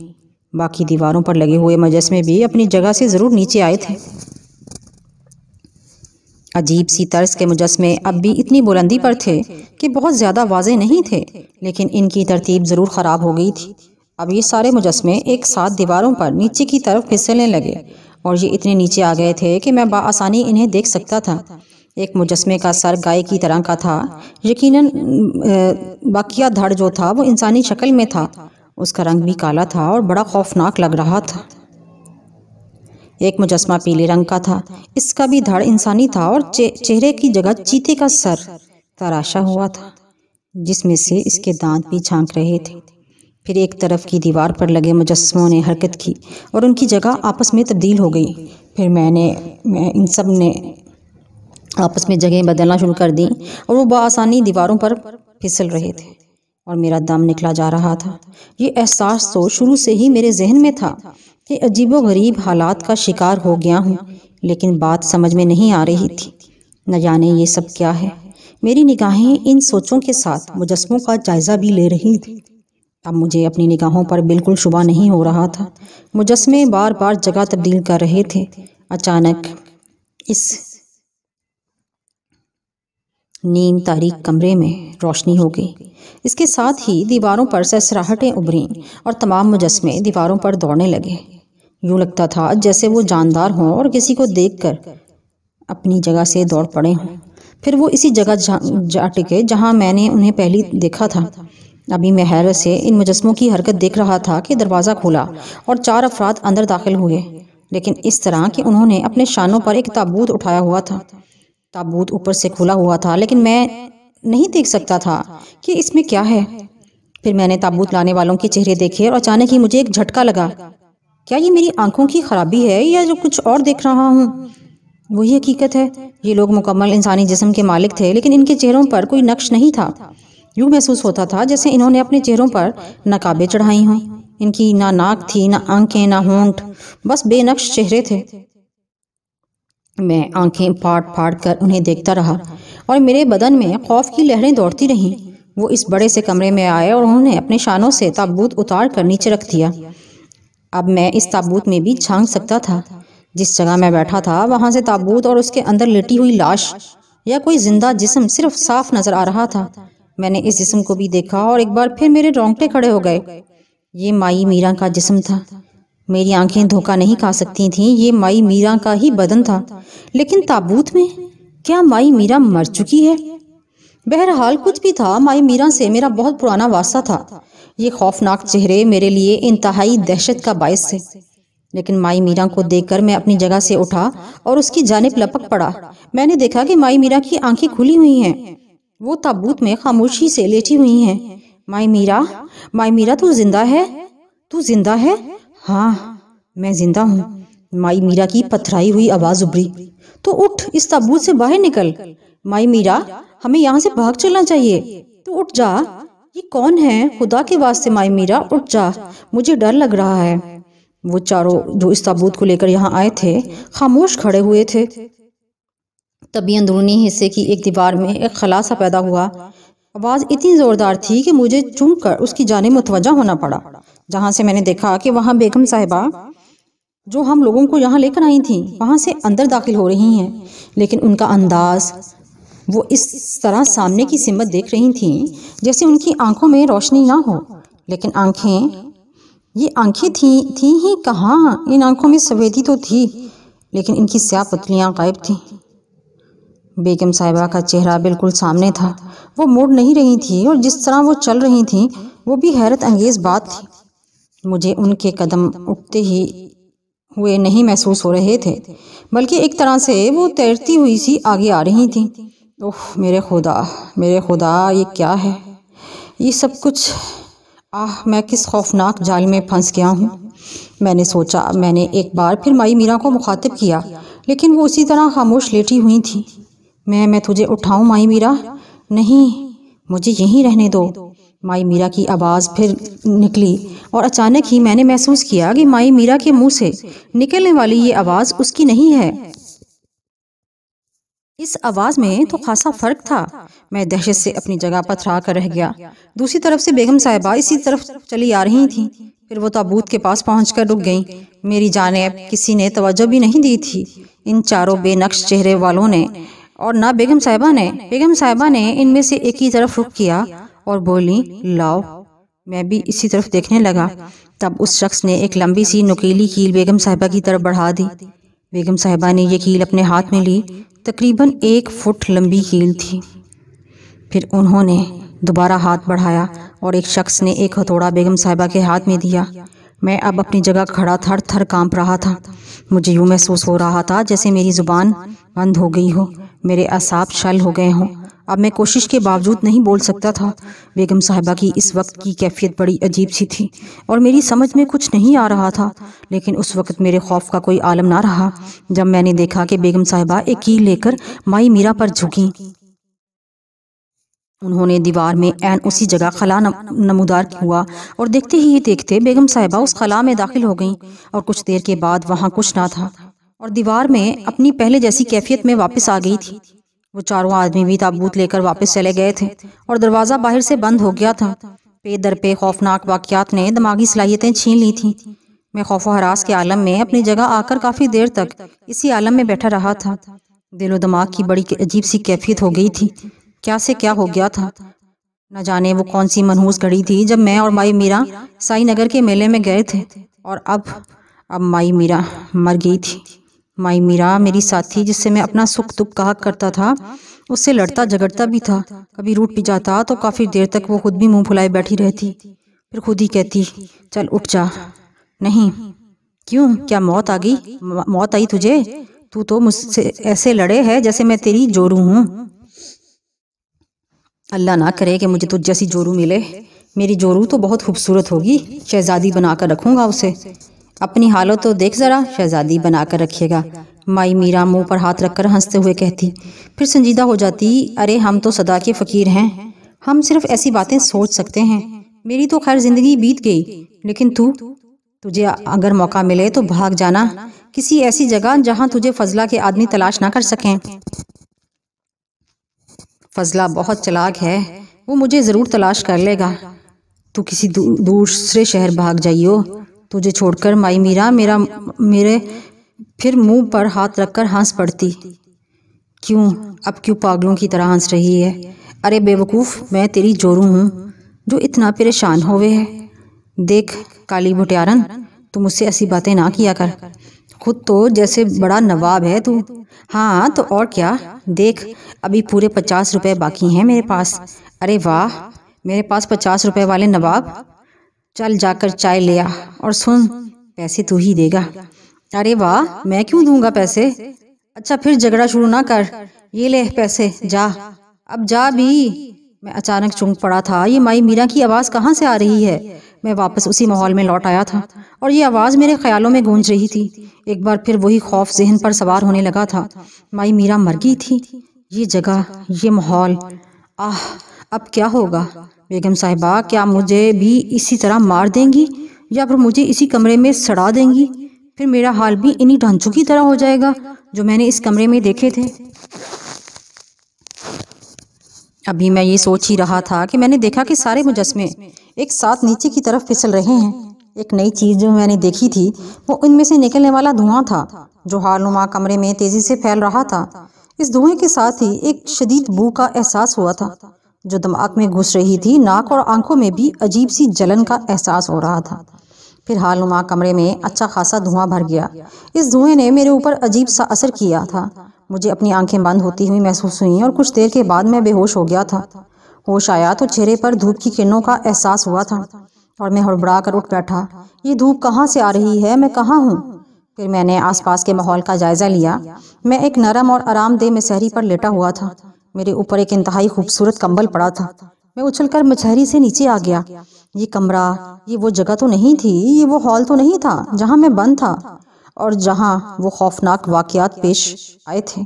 बाकी दीवारों पर लगे हुए मुजस्मे भी अपनी जगह से ज़रूर नीचे आए थे। अजीब सी तर्ज के मुजस्मे अब भी इतनी बुलंदी पर थे कि बहुत ज़्यादा वाज़े नहीं थे, लेकिन इनकी तरतीब ज़रूर ख़राब हो गई थी। अब ये सारे मुजस्मे एक साथ दीवारों पर नीचे की तरफ फिसलने लगे और ये इतने नीचे आ गए थे कि मैं बआसानी इन्हें देख सकता था। एक मुजस्मे का सर गाय की तरह का था। यकीनन बाकिया धड़ जो था वो इंसानी शक्ल में था। उसका रंग भी काला था और बड़ा खौफनाक लग रहा था। एक मुजस्मा पीले रंग का था, इसका भी धड़ इंसानी था और चेहरे की जगह चीते का सर तराशा हुआ था, जिसमें से इसके दांत भी झांक रहे थे। फिर एक तरफ की दीवार पर लगे मुजस्मों ने हरकत की और उनकी जगह आपस में तब्दील हो गई। फिर मैं इन सब ने आपस में जगह बदलना शुरू कर दी और वो बआसानी दीवारों पर फिसल रहे थे और मेरा दम निकला जा रहा था। ये एहसास तो शुरू से ही मेरे जहन में था कि अजीबोगरीब हालात का शिकार हो गया हूँ, लेकिन बात समझ में नहीं आ रही थी। न जाने ये सब क्या है। मेरी निगाहें इन सोचों के साथ मुजस्मों का जायज़ा भी ले रही थी। अब मुझे अपनी निगाहों पर बिल्कुल शुबा नहीं हो रहा था। मुजस्मे बार बार जगह तब्दील कर रहे थे। अचानक इस नीम तारीख कमरे में रोशनी हो गई। इसके साथ ही दीवारों पर सहसराहटें उभरीं और तमाम मुजस्मे दीवारों पर दौड़ने लगे। यूँ लगता था जैसे वो जानदार हों और किसी को देखकर अपनी जगह से दौड़ पड़े हों। फिर वो इसी जगह जा टिके जहाँ मैंने उन्हें पहली देखा था। अभी मैं हैरत से इन मुजस्मों की हरकत देख रहा था कि दरवाज़ा खुला और चार अफराद अंदर दाखिल हुए, लेकिन इस तरह कि उन्होंने अपने शानों पर एक ताबूत उठाया हुआ था। ताबूत ऊपर से खुला हुआ था, लेकिन मैं नहीं देख सकता था कि इसमें क्या है। फिर मैंने ताबूत लाने वालों के चेहरे देखे और अचानक ही मुझे एक झटका लगा। क्या ये मेरी आंखों की खराबी है या जो कुछ और देख रहा हूँ वही हकीकत है? ये लोग मुकम्मल इंसानी जिस्म के मालिक थे, लेकिन इनके चेहरों पर कोई नक्श नहीं था। यूँ महसूस होता था जैसे इन्होंने अपने चेहरों पर नकाबें चढ़ाई हों। इनकी ना नाक थी, ना आंखें, ना होंठ, बस बेनक्श चेहरे थे। मैं आंखें फाड़ फाड़ कर उन्हें देखता रहा और मेरे बदन में खौफ की लहरें दौड़ती रहीं। वो इस बड़े से कमरे में आए और उन्होंने अपने शानों से ताबूत उतार कर नीचे रख दिया। अब मैं इस ताबूत में भी झांक सकता था। जिस जगह मैं बैठा था वहाँ से ताबूत और उसके अंदर लेटी हुई लाश या कोई जिंदा जिस्म सिर्फ साफ नजर आ रहा था। मैंने इस जिस्म को भी देखा और एक बार फिर मेरे रोंगटे खड़े हो गए। ये माई मीरा का जिस्म था। मेरी आंखें धोखा नहीं खा सकती थीं, ये माई मीरा का ही बदन था, लेकिन ताबूत में। क्या माई मीरा मर चुकी है? बहरहाल कुछ भी था, माई मीरा से मेरा बहुत पुराना वास्ता था। ये खौफनाक चेहरे मेरे लिए इंतहाई दहशत का बायस थे, लेकिन माई मीरा को देखकर मैं अपनी जगह से उठा और उसकी जानिब लपक पड़ा। मैंने देखा कि माई मीरा की आंखें खुली हुई हैं, वो ताबूत में खामोशी से लेटी हुई हैं। माई मीरा तू जिंदा है? तू जिंदा है? हाँ, मैं जिंदा हूँ। माई मीरा की पथराई हुई आवाज उभरी। तो उठ, इस ताबूत से बाहर निकल। माई मीरा, हमें यहाँ से भाग चलना चाहिए। तू उठ जा। ये कौन है? खुदा के वास्ते माई मीरा उठ जा, मुझे डर लग रहा है। वो चारों जो इस ताबूत को लेकर यहाँ आए थे खामोश खड़े हुए थे। तभी अंदरूनी हिस्से की एक दीवार में एक खलासा पैदा हुआ। आवाज़ इतनी ज़ोरदार थी कि मुझे चूक कर उसकी जाने मुतवजा होना पड़ा, जहाँ से मैंने देखा कि वहाँ बेगम साहिबा जो हम लोगों को यहाँ लेकर आई थीं वहाँ से अंदर दाखिल हो रही हैं, लेकिन उनका अंदाज, वो इस तरह सामने की सिमत देख रही थीं जैसे उनकी आंखों में रोशनी ना हो। लेकिन आँखें, ये आँखें थी ही कहाँ? इन आँखों में सफेदी तो थी, लेकिन इनकी स्याह पतलियाँ गायब थीं। बेगम साहिबा का चेहरा बिल्कुल सामने था, वो मुड़ नहीं रही थी और जिस तरह वो चल रही थी वो भी हैरत अंगेज़ बात थी। मुझे उनके कदम उठते ही हुए नहीं महसूस हो रहे थे, बल्कि एक तरह से वो तैरती हुई सी आगे आ रही थी। ओह मेरे खुदा, ये क्या है? ये सब कुछ, आह मैं किस खौफनाक जाल में फंस गया हूँ। मैंने सोचा। मैंने एक बार फिर माई मीरा को मुखातिब किया, लेकिन वो उसी तरह खामोश लेटी हुई थी। मैं तुझे उठाऊं माई मीरा? नहीं, मुझे यहीं रहने दो। माई मीरा की आवाज़ फिर निकली और अचानक ही मैंने महसूस किया कि माई मीरा के मुंह से निकलने वाली ये आवाज़ उसकी नहीं है। इस आवाज़ में तो खासा फर्क था। मैं दहशत से अपनी जगह पथरा कर रह गया। दूसरी तरफ से बेगम साहिबा इसी तरफ चली आ रही थी। फिर वो ताबूत के पास पहुंचकर रुक गईं। मेरी जानिब किसी ने तवज्जो भी नहीं दी थी। इन चारों बेनक्श चेहरे वालों ने और ना बेगम साहिबा ने। बेगम साहिबा ने इनमें से एक ही तरफ रुख किया और बोली, लाओ। मैं भी इसी तरफ देखने लगा। तब उस शख्स ने एक लंबी सी नुकीली कील बेगम साहिबा की तरफ बढ़ा दी। बेगम साहिबा ने यह कील अपने हाथ में ली। तकरीबन 1 फुट लंबी कील थी। फिर उन्होंने दोबारा हाथ बढ़ाया और एक शख्स ने एक हथौड़ा बेगम साहिबा के हाथ में दिया। मैं अब अपनी जगह खड़ा थर थर काँप रहा था। मुझे यूँ महसूस हो रहा था जैसे मेरी ज़ुबान बंद हो गई हो, मेरे असाब शल हो गए हों। अब मैं कोशिश के बावजूद नहीं बोल सकता था। बेगम साहिबा की इस वक्त की कैफियत बड़ी अजीब सी थी और मेरी समझ में कुछ नहीं आ रहा था, लेकिन उस वक्त मेरे खौफ का कोई आलम ना रहा जब मैंने देखा कि बेगम साहिबा एक कील लेकर माई मीरा पर झुकीं। उन्होंने दीवार में ऐन उसी जगह खला नमूदार हुआ और देखते ही देखते बेगम साहिबा उस खला में दाखिल हो गईं और कुछ देर के बाद वहाँ कुछ ना था और दीवार में अपनी पहले जैसी कैफियत में वापस आ गई थी। वो चारों आदमी भी ताबूत लेकर वापस चले गए थे और दरवाज़ा बाहर से बंद हो गया था। पे दर पे खौफनाक वाक़यात ने दिमागी सलाहियतें छीन ली थीं। मैं खौफ व हरास के आलम में अपनी जगह आकर काफ़ी देर तक इसी आलम में बैठा रहा था। दिलो दिमाग की बड़ी अजीब सी कैफियत हो गई थी, क्या से क्या हो गया था। न जाने वो कौन सी मनहूस घड़ी थी जब मैं और माई मीरा साई नगर के मेले में गए थे, और अब माई मीरा मर गई थी। माई मीरा मेरी साथी, जिससे मैं अपना सुख दुख कहा करता था, उससे लड़ता झगड़ता भी था। कभी रूठ भी जाता तो काफ़ी देर तक वो खुद भी मुंह फुलाए बैठी रहती, फिर खुद ही कहती चल उठ जा। नहीं, क्यों, क्या मौत आ गई? मौत आई तुझे? तू तो मुझसे ऐसे लड़े है जैसे मैं तेरी जोरू हूँ। अल्लाह ना करे कि मुझे तुझ जैसी जोरू मिले। मेरी जोरू तो बहुत खूबसूरत होगी, शहजादी बनाकर रखूँगा उसे। अपनी हालत तो देख ज़रा, शहजादी बनाकर रखिएगा। माई मीरा मुंह पर हाथ रखकर हंसते हुए कहती, फिर संजीदा हो जाती, अरे हम तो सदा के फ़कीर हैं, हम सिर्फ ऐसी बातें सोच सकते हैं। मेरी तो खैर ज़िंदगी बीत गई, लेकिन तुझे अगर मौका मिले तो भाग जाना किसी ऐसी जगह जहां तुझे फजला के आदमी तलाश ना कर सकें। फजला बहुत चालाक है, वो मुझे ज़रूर तलाश कर लेगा। तू किसी दूसरे शहर भाग जाइयो। तुझे छोड़कर माई मीरा मेरे फिर मुंह पर हाथ रखकर हंस पड़ती। क्यों, अब क्यों पागलों की तरह हंस रही है? अरे बेवकूफ़, मैं तेरी जोरू हूँ जो इतना परेशान होवे है। देख काली भुटियारन, तू मुझसे ऐसी बातें ना किया कर, खुद तो जैसे बड़ा नवाब है तू। हाँ तो और क्या, देख अभी पूरे 50 रुपए बाकी हैं मेरे पास। अरे वाह, मेरे पास 50 रुपए वाले नवाब, चल जाकर चाय ले आ, और सुन पैसे तू ही देगा। अरे वाह, मैं क्यों दूंगा पैसे? अच्छा फिर झगड़ा शुरू ना कर, ये ले पैसे, जा अब जा भी। मैं अचानक चौंक पड़ा था, ये माई मीरा की आवाज़ कहाँ से आ रही है? मैं वापस उसी माहौल में लौट आया था और ये आवाज़ मेरे ख्यालों में गूंज रही थी। एक बार फिर वही खौफ जहन पर सवार होने लगा था। माई मीरा मर गई थी, ये जगह, ये माहौल, आह अब क्या होगा? बेगम साहिबा क्या मुझे भी इसी तरह मार देंगी, या फिर मुझे इसी कमरे में सड़ा देंगी? फिर मेरा हाल भी इन्हीं ढांचों की तरह हो जाएगा जो मैंने इस कमरे में देखे थे। अभी मैं ये सोच ही रहा था कि मैंने देखा कि सारे मुजस्मे एक साथ नीचे की तरफ फिसल रहे हैं। एक नई चीज़ जो मैंने देखी थी वो इनमें से निकलने वाला धुआं था जो हालनुमा कमरे में तेज़ी से फैल रहा था। इस धुएं के साथ ही एक शदीद बू का एहसास हुआ था जो दिमाग में घुस रही थी। नाक और आंखों में भी अजीब सी जलन का एहसास हो रहा था। फिर हालनुमा कमरे में अच्छा खासा धुआं भर गया। इस धुएं ने मेरे ऊपर अजीब सा असर किया था। मुझे अपनी आंखें बंद होती हुई महसूस हुई और कुछ देर के बाद मैं बेहोश हो गया था। होश आया तो चेहरे पर धूप की किरणों का एहसास हुआ था और मैं हड़बड़ा कर उठ बैठा। ये धूप कहाँ से आ रही है? मैं कहाँ हूँ? फिर मैंने आसपास के माहौल का जायज़ा लिया। मैं एक नरम और आरामदेह मसहरी पर लेटा हुआ था। मेरे ऊपर एक इंतहाई खूबसूरत कंबल पड़ा था। मैं उछलकर मसहरी से नीचे आ गया। ये कमरा, ये वो जगह तो नहीं थी, ये वो हॉल तो नहीं था जहाँ मैं बंद था और जहाँ वो खौफनाक वाक़यात पेश आए थे।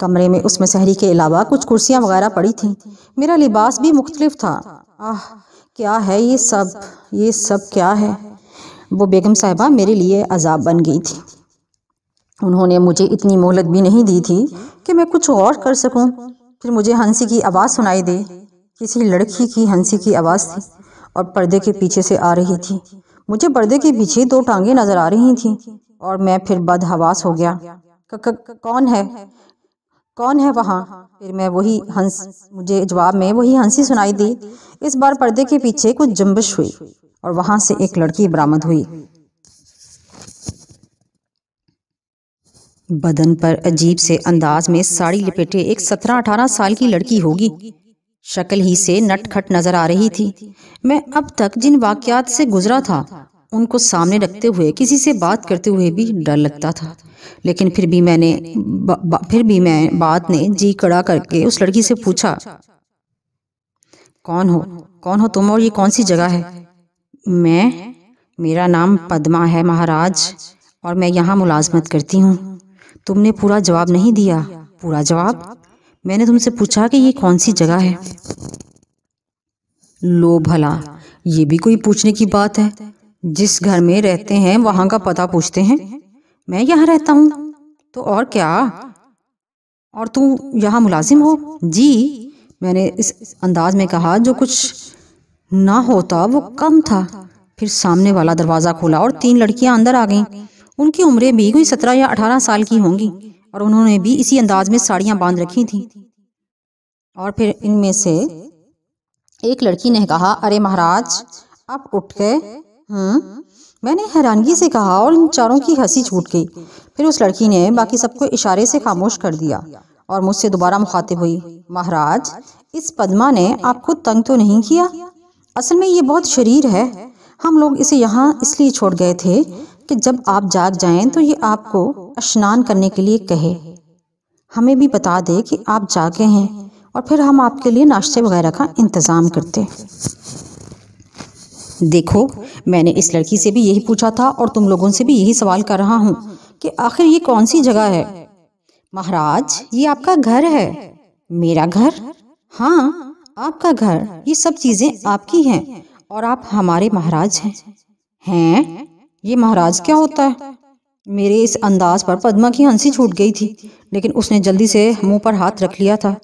कमरे में उसमें सहरी के अलावा कुछ कुर्सियाँ वगैरह पड़ी थीं। मेरा लिबास भी मुख्तलिफ था। आह क्या है ये सब, ये सब क्या है? वो बेगम साहिबा मेरे लिए अजाब बन गई थी। उन्होंने मुझे इतनी मोहलत भी नहीं दी थी कि मैं कुछ और कर सकूं। फिर मुझे हंसी की आवाज़ सुनाई दी, किसी लड़की की हंसी की आवाज़ थी और पर्दे के पीछे से आ रही थी। मुझे पर्दे के पीछे 2 टांगें नजर आ रही थीं और मैं फिर बदहवास हो गया। कौन है, कौन है वहाँ? फिर मैं वही हंस मुझे जवाब में वही हंसी सुनाई दी। इस बार पर्दे के पीछे कुछ जंबिश हुई और वहाँ से एक लड़की बरामद हुई। बदन पर अजीब से अंदाज में साड़ी लपेटे एक 17-18 साल की लड़की होगी। शक्ल ही से नटखट नजर आ रही थी। मैं अब तक जिन वाकयात से गुजरा था उनको सामने रखते हुए किसी से बात करते हुए भी डर लगता था, लेकिन फिर भी मैं बात ने जी कड़ा करके उस लड़की से पूछा, कौन हो तुम और ये कौन सी जगह है? मेरा नाम पद्मा है महाराज, और मैं यहाँ मुलाजमत करती हूँ। तुमने पूरा जवाब नहीं दिया। पूरा जवाब? मैंने तुमसे पूछा कि ये कौन सी जगह है। लो भला, ये भी कोई पूछने की बात है? जिस घर में रहते हैं वहाँ का पता पूछते हैं। मैं यहाँ रहता हूँ। तो और क्या, और तू यहाँ मुलाजिम हो? जी, मैंने इस अंदाज में कहा जो कुछ ना होता वो कम था। फिर सामने वाला दरवाज़ा खोला और तीन लड़कियां अंदर आ गईं। उनकी उम्रें भी कोई 17 या 18 साल की होंगी और उन्होंने भी इसी अंदाज में साड़ियां बांध रखी थी। और फिर इनमें से एक लड़की ने कहा, अरे महाराज आप उठ गए? मैंने हैरानगी से कहा और इन चारों की हंसी छूट गई। फिर उस लड़की ने बाकी सबको इशारे से खामोश कर दिया और मुझसे दोबारा मुखातिब हुई, महाराज इस पद्मा ने आपको तंग तो नहीं किया? असल में ये बहुत शरीर है, हम लोग इसे यहाँ इसलिए छोड़ गए थे कि जब आप जाग जाएं तो ये आपको स्नान करने के लिए कहे, हमें भी बता दे कि आप जागे हैं और फिर हम आपके लिए नाश्ते वगैरह का इंतज़ाम करते। देखो मैंने इस लड़की से भी यही पूछा था और तुम लोगों से भी यही सवाल कर रहा हूँ कि आखिर ये कौन सी जगह है? महाराज ये आपका घर है। मेरा घर? हाँ आपका घर। ये सब चीज़ें आपकी हैं और आप हमारे महाराज हैं। हैं? ये महाराज क्या होता है? मेरे इस अंदाज पर पद्मा की हंसी छूट गई थी, लेकिन उसने जल्दी से मुंह पर हाथ रख लिया था।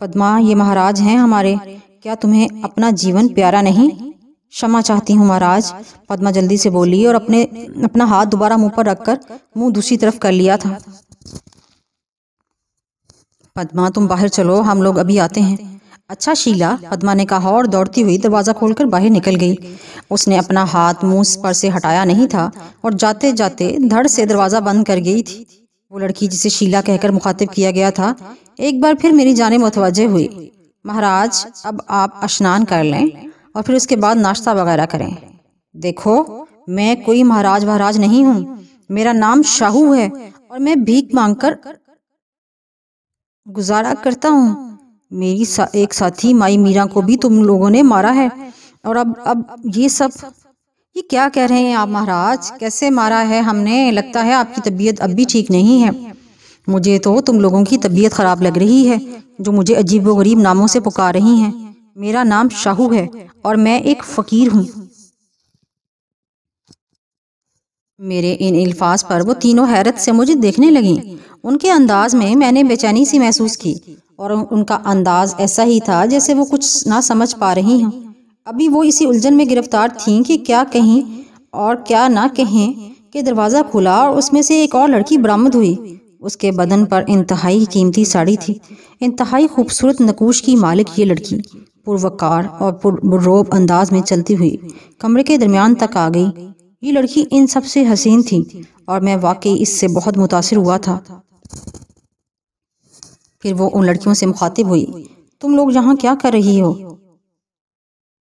पद्मा ये महाराज हैं हमारे, क्या तुम्हें अपना जीवन प्यारा नहीं? क्षमा चाहती हूँ महाराज, पद्मा जल्दी से बोली और अपना हाथ दोबारा मुंह पर रखकर मुंह दूसरी तरफ कर लिया था। पद्मा तुम बाहर चलो, हम लोग अभी आते हैं। अच्छा शीला, पद्मा ने कहा और दौड़ती हुई दरवाज़ा खोलकर बाहर निकल गई। उसने अपना हाथ मुंह पर से हटाया नहीं था और जाते जाते धड़ से दरवाज़ा बंद कर गई थी। वो लड़की जिसे शीला कहकर मुखातिब किया गया था एक बार फिर मेरी जाने मुतवज्जे हुई। महाराज अब आप स्नान कर लें और फिर उसके बाद नाश्ता वगैरह करें। देखो मैं कोई महाराज वहराज नहीं हूँ, मेरा नाम शाहू है और मैं भीख मांग कर गुजारा करता हूँ। मेरी एक साथी माई मीरा को भी तुम लोगों ने मारा है और अब ये सब ये क्या कह रहे हैं आप महाराज? कैसे मारा है हमने? लगता है आपकी तबीयत अब भी ठीक नहीं है। मुझे तो तुम लोगों की तबीयत ख़राब लग रही है जो मुझे अजीबोगरीब नामों से पुकार रही हैं। मेरा नाम शाहू है और मैं एक फ़कीर हूँ। मेरे इन अल्फाज पर वो तीनों हैरत से मुझे देखने लगीं। उनके अंदाज में मैंने बेचैनी सी महसूस की और उनका अंदाज ऐसा ही था जैसे वो कुछ ना समझ पा रही हों। अभी वो इसी उलझन में गिरफ्तार थीं कि क्या कहें और क्या ना कहें कि दरवाज़ा खुला और उसमें से एक और लड़की बरामद हुई। उसके बदन पर इंतहाई कीमती साड़ी थी, इंतहाई खूबसूरत नकूश की मालिक ये लड़की पुरवकार और पुररोब अंदाज में चलती हुई कमरे के दरमियान तक आ गई। ये लड़की इन सबसे हसीन थी और मैं वाकई इससे बहुत मुतासिर हुआ था। फिर वो उन लड़कियों से मुखातिब हुई, तुम लोग यहाँ क्या कर रही हो?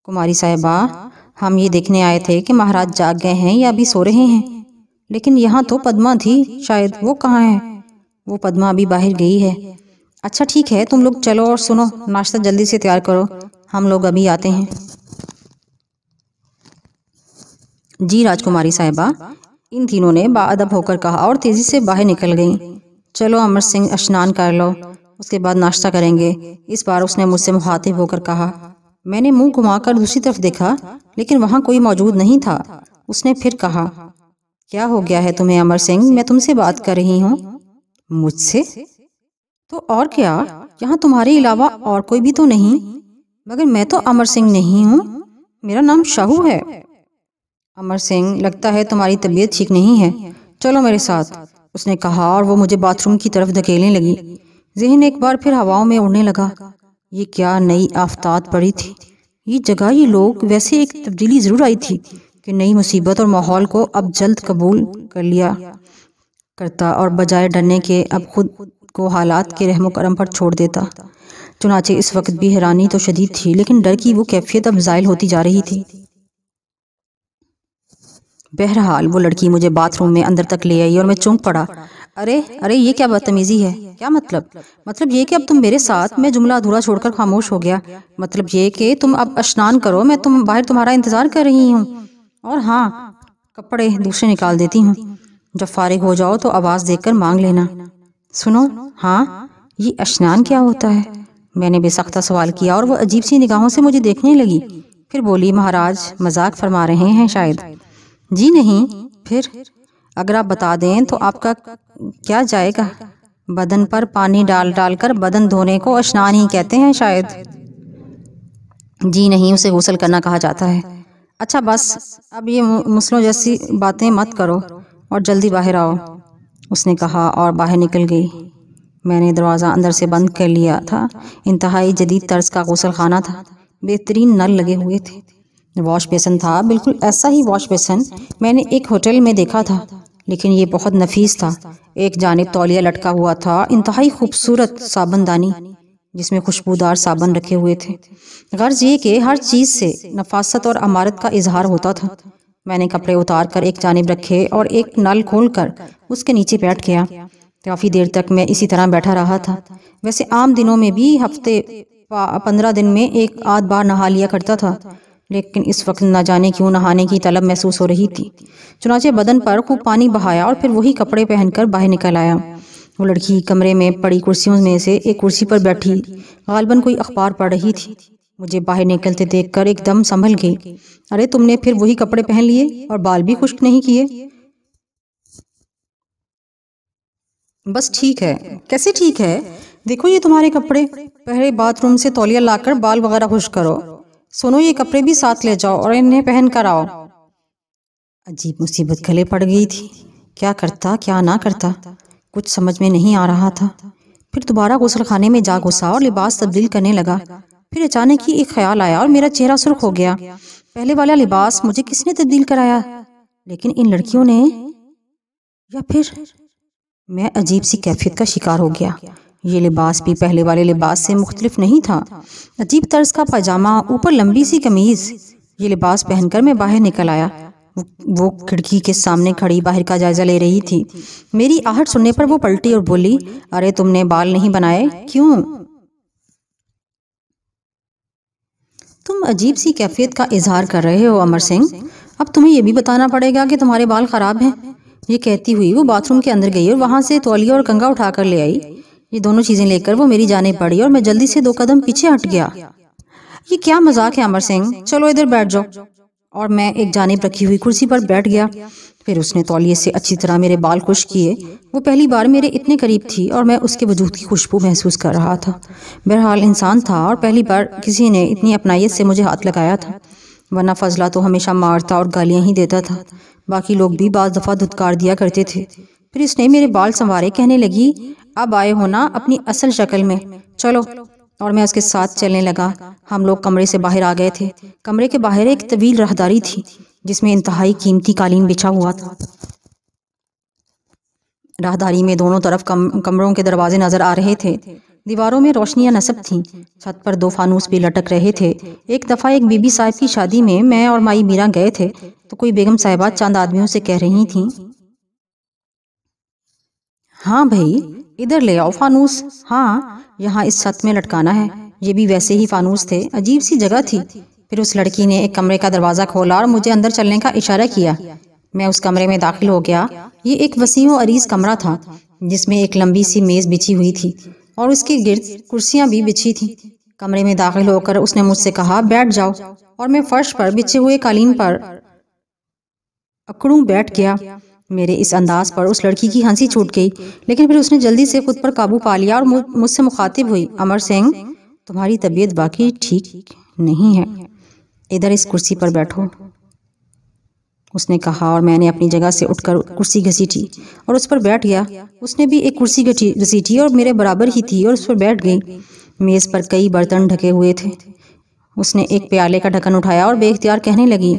कुमारी साहिबा, हम ये देखने आए थे कि महाराज जाग गए हैं या अभी सो रहे हैं, लेकिन यहाँ तो पद्मा थी, शायद वो कहाँ है? वो पद्मा अभी बाहर गई है। अच्छा ठीक है, तुम लोग चलो और सुनो, नाश्ता जल्दी से तैयार करो, हम लोग अभी आते हैं। जी राजकुमारी साहिबा, इन तीनों ने बाअदब होकर कहा और तेज़ी से बाहर निकल गईं। चलो अमर सिंह स्नान कर लो, उसके बाद नाश्ता करेंगे। इस बार उसने मुझसे मुखातिब होकर कहा। मैंने मुंह घुमाकर दूसरी तरफ देखा लेकिन वहाँ कोई मौजूद नहीं था। उसने फिर कहा, क्या हो गया है तुम्हें अमर सिंह? मैं तुमसे बात कर रही हूँ। मुझसे? तो और क्या, यहाँ तुम्हारे अलावा और कोई भी तो नहीं? मगर मैं तो अमर सिंह नहीं हूँ, मेरा नाम शाहू है। अमर सिंह, लगता है तुम्हारी तबीयत ठीक नहीं है, चलो मेरे साथ, उसने कहा और वो मुझे बाथरूम की तरफ धकेलने लगी। जहन एक बार फिर हवाओं में उड़ने लगा। ये क्या नई आफताब पड़ी थी, ये जगह, ये लोग, वैसे एक तब्दीली ज़रूर आई थी कि नई मुसीबत और माहौल को अब जल्द कबूल कर लिया करता और बजाय डरने के अब खुद को हालात के रहमो करम पर छोड़ देता। चुनाचे इस वक्त भी हैरानी तो शदीद थी लेकिन डर की वो कैफियत अब ज़ाइल होती जा रही थी। बहरहाल वो लड़की मुझे बाथरूम में अंदर तक ले आई और मैं चौंक पड़ा। अरे अरे ये क्या बदतमीजी है? क्या मतलब ये कि अब तुम मेरे साथ? मैं जुमला अधूरा छोड़कर खामोश हो गया। मतलब ये कि तुम अब स्नान करो, मैं तुम बाहर तुम्हारा इंतजार कर रही हूँ और हाँ कपड़े दूसरे निकाल देती हूँ, जब फारिग हो जाओ तो आवाज़ देकर मांग लेना। सुनो, हाँ ये स्नान क्या होता है? मैंने बेसख्ता सवाल किया और वो अजीब सी निगाहों से मुझे देखने लगी। फिर बोली, महाराज मजाक फरमा रहे हैं शायद। जी नहीं, फिर अगर आप बता दें तो आपका क्या जाएगा? बदन पर पानी डाल डालकर बदन धोने को स्नान ही कहते हैं शायद। जी नहीं, उसे गुस्ल करना कहा जाता है। अच्छा बस अब ये मुसलों जैसी बातें मत करो और जल्दी बाहर आओ, उसने कहा और बाहर निकल गई। मैंने दरवाज़ा अंदर से बंद कर लिया था। इंतहाई जदीद तर्ज का गुसल खाना था, बेहतरीन नल लगे हुए थे, वॉश बेसन था, बिल्कुल ऐसा ही वॉश बेसन मैंने एक होटल में देखा था, लेकिन ये बहुत नफीस था। एक जानिब तौलिया लटका हुआ था, इंतहाई खूबसूरत साबनदानी जिसमें खुशबूदार साबन रखे हुए थे। गर्ज ये कि हर चीज़ से नफासत और अमारत का इजहार होता था। मैंने कपड़े उतार कर एक जानिब रखे और एक नल खोल कर उसके नीचे बैठ गया। काफ़ी देर तक मैं इसी तरह बैठा रहा था। वैसे आम दिनों में भी हफ्ते 15 दिन में एक आध बार नहा लिया करता था, लेकिन इस वक्त न जाने क्यों नहाने की तलब महसूस हो रही थी। चुनाचे बदन पर खूब पानी बहाया और फिर वही कपड़े पहनकर बाहर निकल आया। वो लड़की कमरे में पड़ी कुर्सियों में से एक कुर्सी पर बैठी गालिबन कोई अखबार पढ़ रही थी। मुझे बाहर निकलते देखकर एकदम संभल गई। अरे तुमने फिर वही कपड़े पहन लिए और बाल भी खुश्क नहीं किए? बस ठीक है। कैसे ठीक है? देखो ये तुम्हारे कपड़े, पहले बाथरूम से तौलिया लाकर बाल वगैरह खुश्क करो। सुनो ये कपड़े भी साथ ले जाओ और इन्हें पहन कर आओ। अजीब मुसीबत गले पड़ गई थी, क्या करता क्या ना करता कुछ समझ में नहीं आ रहा था। फिर दोबारा गुसलखाने में जा घुसा और लिबास तब्दील करने लगा। फिर अचानक ही एक ख्याल आया और मेरा चेहरा सुर्ख हो गया। पहले वाला लिबास मुझे किसने तब्दील कराया? लेकिन इन लड़कियों ने, या फिर मैं अजीब सी कैफियत का शिकार हो गया। ये लिबास भी पहले वाले लिबास से मुख्तलिफ नहीं था। अजीब तर्ज का पैजामा, ऊपर लंबी सी कमीज, ये लिबास पहनकर मैं बाहर निकल आया। वो खिड़की के सामने खड़ी बाहर का जायजा ले रही थी। मेरी आहट सुनने पर वो पलटी और बोली, अरे तुमने बाल नहीं बनाए क्यों? तुम अजीब सी कैफियत का इजहार कर रहे हो अमर सिंह, अब तुम्हें यह भी बताना पड़ेगा कि तुम्हारे बाल खराब हैं। ये कहती हुई वो बाथरूम के अंदर गई और वहाँ से तौलिया और कंघा उठाकर ले आई। ये दोनों चीजें लेकर वो मेरी जाने पड़ी और मैं जल्दी से 2 कदम पीछे हट गया। ये क्या मजाक है अमर सिंह, चलो इधर बैठ जाओ। और मैं एक जानिब रखी हुई कुर्सी पर बैठ गया। फिर उसने तौलिए से अच्छी तरह मेरे बाल खुश किए। वो पहली बार मेरे इतने करीब थी और मैं उसके वजूद की खुशबू महसूस कर रहा था। बहरहाल इंसान था और पहली बार किसी ने इतनी अपनायत से मुझे हाथ लगाया था, वरना फजला तो हमेशा मारता और गालियाँ ही देता था। बाकी लोग भी बाज़ दफ़ा धुतकार दिया करते थे। फिर इसने मेरे बाल संवारे, कहने लगी अब आए हो ना अपनी असल शक्ल में, चलो। और मैं उसके साथ चलने लगा। हम लोग कमरे से बाहर आ गए थे। कमरे के बाहर एक तवील रहदारी थी जिसमें इंतहाई कीमती कालीन बिछा हुआ था। राहदारी में दोनों तरफ कमरों के दरवाजे नजर आ रहे थे। दीवारों में रोशनियां नस्ब थीं। छत पर 2 फानूस भी लटक रहे थे। एक दफ़ा एक बीबी साहिब की शादी में मैं और माई मीरा गए थे, तो कोई बेगम साहिबा चंद आदमियों से कह रही थीं, हाँ भाई इधर ले आओ फानूस, हाँ यहाँ इस छत में लटकाना है। ये भी वैसे ही फानूस थे। अजीब सी जगह थी। फिर उस लड़की ने एक कमरे का दरवाज़ा खोला और मुझे अंदर चलने का इशारा किया। मैं उस कमरे में दाखिल हो गया। ये एक वसीम और अरीज कमरा था जिसमें एक लंबी सी मेज़ बिछी हुई थी और उसके गिर्द कुर्सियाँ भी बिछी थीं। कमरे में दाखिल होकर उसने मुझसे कहा बैठ जाओ, और मैं फर्श पर बिछे हुए कालीन पर अकड़ू बैठ गया। मेरे इस अंदाज पर उस लड़की की हंसी छूट गई, लेकिन फिर उसने जल्दी से खुद पर काबू पा लिया और मुझसे मुखातिब हुई, अमर सिंह तुम्हारी तबीयत बाकी ठीक नहीं है, इधर इस कुर्सी पर बैठो, उसने कहा। और मैंने अपनी जगह से उठकर कुर्सी घसीटी और उस पर बैठ गया। उसने भी एक कुर्सी घसीटी और मेरे बराबर ही थी और उस पर बैठ गई। मेज़ पर कई बर्तन ढके हुए थे। उसने एक प्याले का ढक्कन उठाया और बेख्तियार कहने लगी,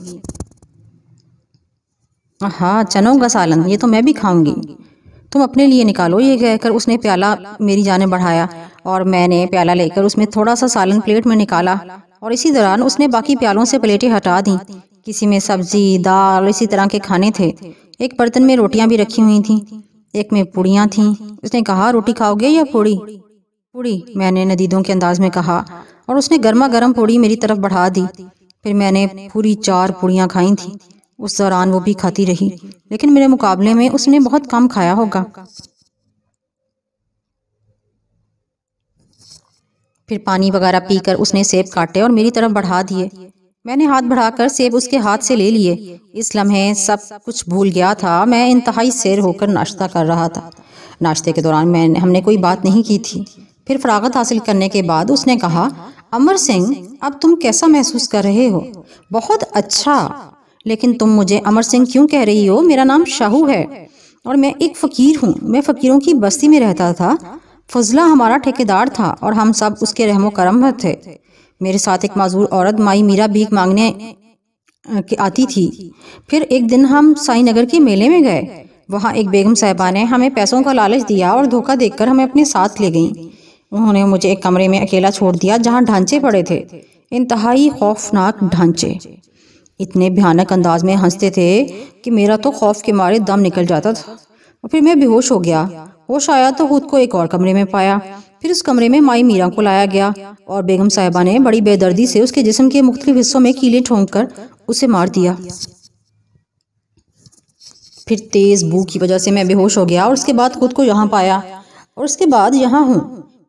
हाँ चनों का सालन, ये तो मैं भी खाऊंगी, तुम अपने लिए निकालो। ये कहकर उसने प्याला मेरी जाने बढ़ाया और मैंने प्याला लेकर उसमें थोड़ा सा सालन प्लेट में निकाला, और इसी दौरान उसने बाकी प्यालों से प्लेटें हटा दी। किसी में सब्जी, दाल और इसी तरह के खाने थे। एक बर्तन में रोटियां भी रखी हुई थीं, एक में पूड़ियाँ थीं। उसने कहा रोटी खाओगे या पूड़ी? पूड़ी, मैंने नदीदों के अंदाज में कहा, और उसने गर्मा गर्म पूड़ी मेरी तरफ बढ़ा दी। फिर मैंने पूरी 4 पूड़ियाँ खाई थीं। उस दौरान वो भी खाती रही, लेकिन मेरे मुकाबले में उसने बहुत कम खाया होगा। फिर पानी वगैरह पीकर उसने सेब काटे और मेरी तरफ बढ़ा दिए। मैंने हाथ बढ़ाकर सेब उसके हाथ से ले लिए। इस लम्हे सब कुछ भूल गया था। मैं इंतहाई सैर होकर नाश्ता कर रहा था। नाश्ते के दौरान हमने कोई बात नहीं की थी। फिर फरागत हासिल करने के बाद उसने कहा, अमर सिंह अब तुम कैसा महसूस कर रहे हो? बहुत अच्छा, लेकिन तुम मुझे अमर सिंह क्यों कह रही हो? मेरा नाम शाहू है और मैं एक फ़कीर हूँ। मैं फ़कीरों की बस्ती में रहता था। फजला हमारा ठेकेदार था और हम सब उसके रहमो करम में थे। मेरे साथ एक मजबूर औरत माई मीरा भीख मांगने की आती थी। फिर एक दिन हम साई नगर के मेले में गए। वहाँ एक बेगम साहिबा ने हमें पैसों का लालच दिया और धोखा देकर हमें अपने साथ ले गईं। उन्होंने मुझे एक कमरे में अकेला छोड़ दिया जहाँ ढांचे पड़े थे, इंतहाई खौफनाक ढांचे। इतने भयानक अंदाज में हंसते थे कि मेरा तो खौफ के मारे दम निकल जाता था। और फिर मैं बेहोश हो गया। होश आया तो खुद को एक और कमरे में पाया। फिर उस कमरे में माई मीरा को लाया गया और बेगम साहिबा ने बड़ी बेदर्दी से उसके जिस्म के मुख्तलिफ हिस्सों में कीलें ठोंक कर उसे मार दिया। फिर तेज भूख की वजह से मैं बेहोश हो गया और उसके बाद खुद को यहाँ पाया और उसके बाद यहाँ हूँ।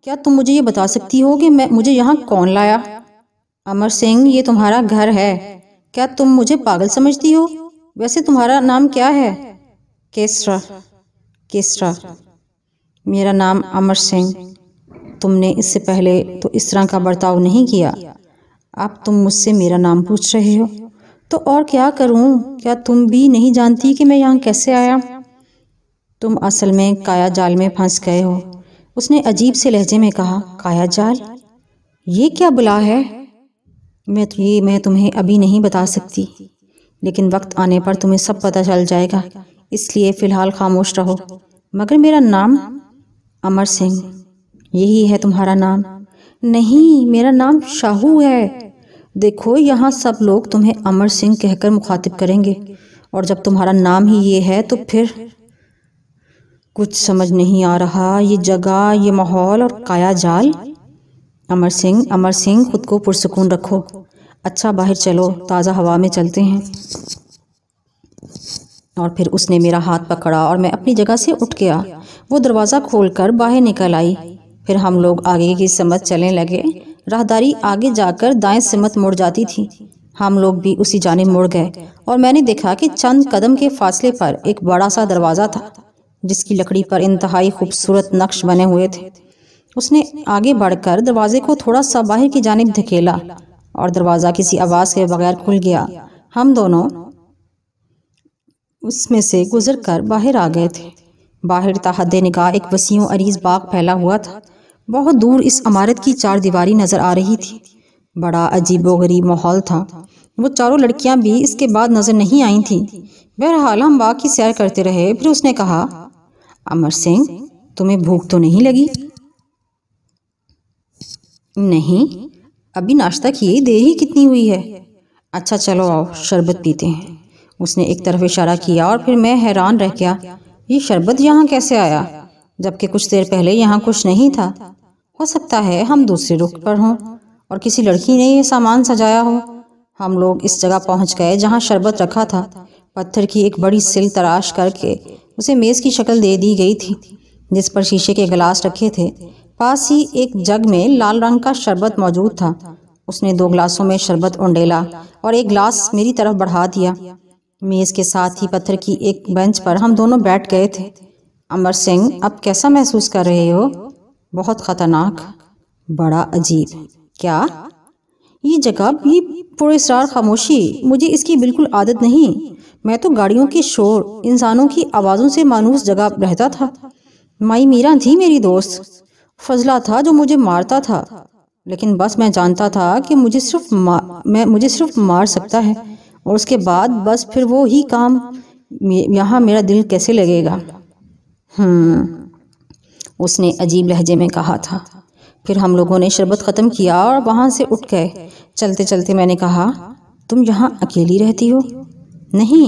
क्या तुम मुझे ये बता सकती हो कि मैं मुझे यहाँ कौन लाया? अमर सिंह, ये तुम्हारा घर है। क्या तुम मुझे पागल समझती हो? वैसे तुम्हारा नाम क्या है? केसरा। केसरा। मेरा नाम अमर सिंह। तुमने इससे पहले तो इस तरह का बर्ताव नहीं किया। अब तुम मुझसे मेरा नाम पूछ रहे हो तो और क्या करूं? क्या तुम भी नहीं जानती कि मैं यहाँ कैसे आया? तुम असल में काया जाल में फंस गए हो। उसने अजीब से लहजे में कहा। काया जाल? ये क्या बुला है? मैं तुम्हें अभी नहीं बता सकती, लेकिन वक्त आने पर तुम्हें सब पता चल जाएगा, इसलिए फ़िलहाल खामोश रहो। मगर मेरा नाम अमर सिंह, यही है तुम्हारा नाम? नहीं, मेरा नाम शाहू है। देखो, यहाँ सब लोग तुम्हें अमर सिंह कहकर मुखातिब करेंगे और जब तुम्हारा नाम ही ये है तो फिर कुछ समझ नहीं आ रहा। ये जगह, ये माहौल और काया जाल। अमर सिंह, अमर सिंह, खुद को पुरसुकून रखो। अच्छा, बाहर चलो, ताज़ा हवा में चलते हैं। और फिर उसने मेरा हाथ पकड़ा और मैं अपनी जगह से उठ गया। वो दरवाज़ा खोलकर बाहर निकल आई। फिर हम लोग आगे की समत चलने लगे। राहदारी आगे जाकर दाएं समत मुड़ जाती थी। हम लोग भी उसी जाने मुड़ गए और मैंने देखा कि चंद कदम के फासले पर एक बड़ा सा दरवाज़ा था जिसकी लकड़ी पर इंतहाई खूबसूरत नक्श बने हुए थे। उसने आगे बढ़कर दरवाजे को थोड़ा सा बाहर की जानिब धकेला और दरवाज़ा किसी आवाज़ के बगैर खुल गया। हम दोनों उसमें से गुजर कर बाहर आ गए थे। बाहर ताहद निगाह एक वसीओ अरीज बाग फैला हुआ था। बहुत दूर इस इमारत की चार दीवारी नज़र आ रही थी। बड़ा अजीबोगरीब माहौल था। वो चारों लड़कियां भी इसके बाद नज़र नहीं आई थीं। बहरहाल हम बाग की सैर करते रहे। फिर उसने कहा, अमर सिंह, तुम्हें भूख तो नहीं लगी? नहीं, अभी नाश्ता किए देर ही कितनी हुई है। अच्छा चलो आओ, शरबत पीते हैं। उसने एक तरफ इशारा किया और फिर मैं हैरान रह गया। ये शरबत यहाँ कैसे आया, जबकि कुछ देर पहले यहाँ कुछ नहीं था? हो सकता है हम दूसरे रुख पर हों और किसी लड़की ने यह सामान सजाया हो। हम लोग इस जगह पहुँच गए जहाँ शरबत रखा था। पत्थर की एक बड़ी सिल तराश करके उसे मेज़ की शक्ल दे दी गई थी जिस पर शीशे के गिलास रखे थे। पास ही एक जग में लाल रंग का शरबत मौजूद था। उसने दो गिलासों में शरबत उंडेला और एक गिलास मेरी तरफ बढ़ा दिया। मेज़ के साथ ही पत्थर की एक बेंच पर हम दोनों बैठ गए थे। अमर सिंह, अब कैसा महसूस कर रहे हो? बहुत ख़तरनाक, बड़ा अजीब। क्या ये जगह, ये पुरअसरार खामोशी, मुझे इसकी बिल्कुल आदत नहीं। मैं तो गाड़ियों के शोर, इंसानों की आवाज़ों से मानूस जगह रहता था। माई मीरा थी मेरी दोस्त। फजला था जो मुझे मारता था, लेकिन बस मैं जानता था कि मुझे सिर्फ मार सकता है और उसके बाद बस फिर वो ही काम। यहाँ मेरा दिल कैसे लगेगा? उसने अजीब लहजे में कहा था। फिर हम लोगों ने शरबत ख़त्म किया और वहाँ से उठ गए। चलते चलते मैंने कहा, तुम यहाँ अकेली रहती हो? नहीं,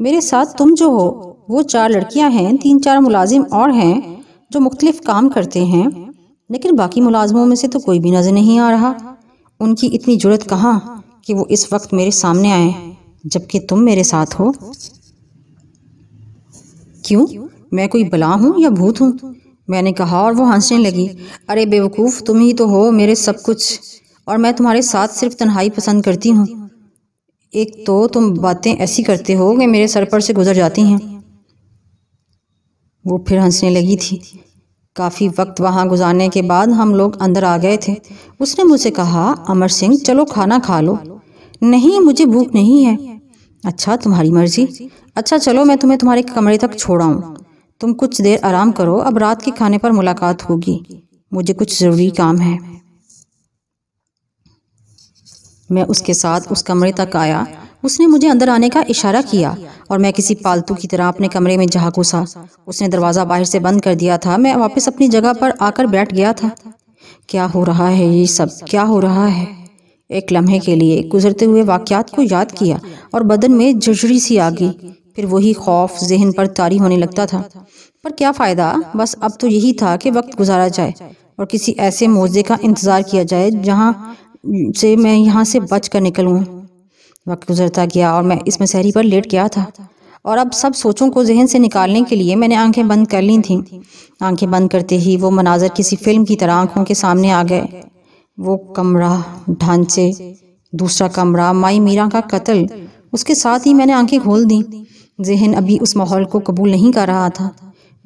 मेरे साथ तुम जो हो वो चार लड़कियाँ हैं। 3-4 मुलाजिम और हैं जो मुख्तलिफ काम करते हैं, लेकिन बाकी मुलाजमों में से तो कोई भी नज़र नहीं आ रहा। उनकी इतनी जुर्रत कहाँ कि वो इस वक्त मेरे सामने आए, जबकि तुम मेरे साथ हो। क्यों, मैं कोई बला हूँ या भूत हूँ? मैंने कहा और वो हंसने लगी। अरे बेवकूफ़, तुम ही तो हो मेरे सब कुछ और मैं तुम्हारे साथ सिर्फ तन्हाई पसंद करती हूँ। एक तो तुम बातें ऐसी करते हो कि मेरे सर पर से गुजर जाती हैं। वो फिर हंसने लगी थी। काफ़ी वक्त वहाँ गुजारने के बाद हम लोग अंदर आ गए थे। उसने मुझसे कहा, अमर सिंह चलो खाना खा लो। नहीं मुझे भूख नहीं है। अच्छा तुम्हारी मर्जी। अच्छा चलो मैं तुम्हें तुम्हारे कमरे तक छोड़ाऊँ, तुम कुछ देर आराम करो, अब रात के खाने पर मुलाकात होगी, मुझे कुछ ज़रूरी काम है। मैं उसके साथ उस कमरे तक आया। उसने मुझे अंदर आने का इशारा किया और मैं किसी पालतू की तरह अपने कमरे में जा घुसा। उसने दरवाज़ा बाहर से बंद कर दिया था। मैं वापस अपनी जगह पर आकर बैठ गया था। क्या हो रहा है ये सब, क्या हो रहा है। एक लम्हे के लिए गुजरते हुए वाक़यात को याद किया और बदन में झुरझुरी सी आ गई। फिर वही खौफ जहन पर तारी होने लगता था, पर क्या फ़ायदा। बस अब तो यही था कि वक्त गुजारा जाए और किसी ऐसे मौजे का इंतज़ार किया जाए जहाँ से मैं यहाँ से बच कर निकलूँ। वक्त गुजरता गया और मैं इस मसहरी पर लेट गया था और अब सब सोचों को जहन से निकालने के लिए मैंने आंखें बंद कर ली थीं। आंखें बंद करते ही वो मनाजर किसी फिल्म की तरह आंखों के सामने आ गए। वो कमरा, ढांचे, दूसरा कमरा, माई मीरा का कत्ल। उसके साथ ही मैंने आंखें खोल दी। जहन अभी उस माहौल को कबूल नहीं कर रहा था।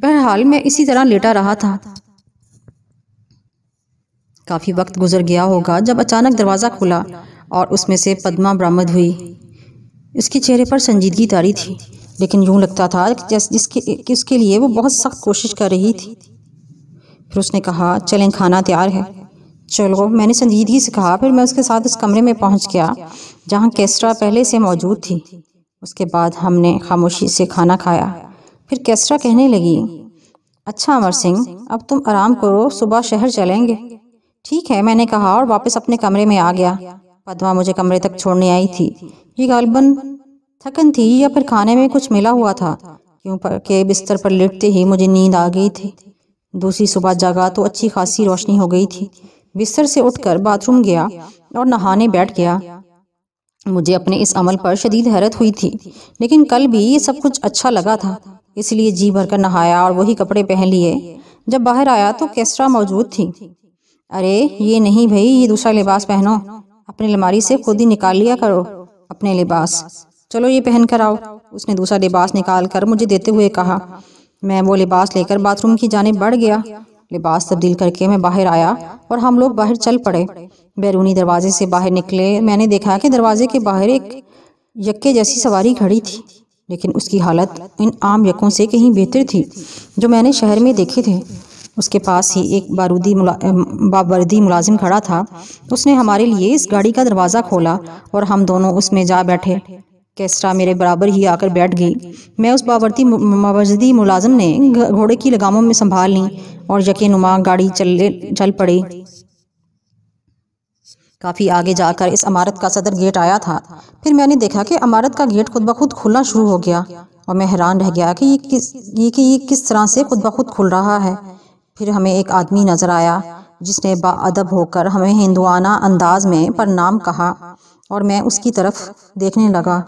बहरहाल मैं इसी तरह लेटा रहा था। काफ़ी वक्त गुजर गया होगा जब अचानक दरवाज़ा खुला और उसमें से पद्मा बरामद हुई। इसके चेहरे पर संजीदगी तारी थी, लेकिन यूँ लगता था कि उसके लिए वो बहुत सख्त कोशिश कर रही थी। फिर उसने कहा, चलें खाना तैयार है, चलो। मैंने संजीदगी से कहा। फिर मैं उसके साथ उस कमरे में पहुंच गया जहां केसरा पहले से मौजूद थी। उसके बाद हमने खामोशी से खाना खाया। फिर केसरा कहने लगी, अच्छा अमर सिंह अब तुम आराम करो, सुबह शहर चलेंगे। ठीक है, मैंने कहा और वापस अपने कमरे में आ गया। पद्मा मुझे कमरे तक छोड़ने आई थी। ये गालिबन थकन थी या फिर खाने में कुछ मिला हुआ था, क्योंकि बिस्तर पर लेटते ही मुझे नींद आ गई थी। दूसरी सुबह जागा तो अच्छी खासी रोशनी हो गई थी। बिस्तर से उठकर बाथरूम गया और नहाने बैठ गया। मुझे अपने इस अमल पर शदीद हैरत हुई थी, लेकिन कल भी ये सब कुछ अच्छा लगा था, इसलिए जी भरकर नहाया और वही कपड़े पहन लिए। जब बाहर आया तो केसरा मौजूद थी। अरे ये नहीं भाई, ये दूसरा लिबास पहनो, अपने अलमारी से खुद ही निकाल लिया करो अपने लिबास, चलो ये पहन कर आओ। उसने दूसरा लिबास निकाल कर मुझे देते हुए कहा। मैं वो लिबास लेकर बाथरूम की जाने बढ़ गया। लिबास तब्दील करके मैं बाहर आया और हम लोग बाहर चल पड़े। बैरूनी दरवाजे से बाहर निकले। मैंने देखा कि दरवाजे के बाहर एक यक्के जैसी सवारी खड़ी थी, लेकिन उसकी हालत इन आम यक्कों से कहीं बेहतर थी जो मैंने शहर में देखे थे। उसके पास ही एक बावर्दी मुलाजिम खड़ा था। उसने हमारे लिए इस गाड़ी का दरवाज़ा खोला और हम दोनों उसमें जा बैठे। केसरा मेरे बराबर ही आकर बैठ गई। मैं उस बावर्दी मुलाजिम ने घोड़े की लगामों में संभाल ली और यकीनुमा गाड़ी चल पड़ी। काफ़ी आगे जाकर इस इमारत का सदर गेट आया था। फिर मैंने देखा कि इमारत का गेट खुद ब खुद खुलना शुरू हो गया और मैं हैरान रह गया कि ये किस तरह से खुद ब खुद खुल रहा है। फिर हमें एक आदमी नज़र आया जिसने बाअदब होकर हमें हिंदुआना अंदाज में प्रणाम कहा और मैं उसकी तरफ देखने लगा।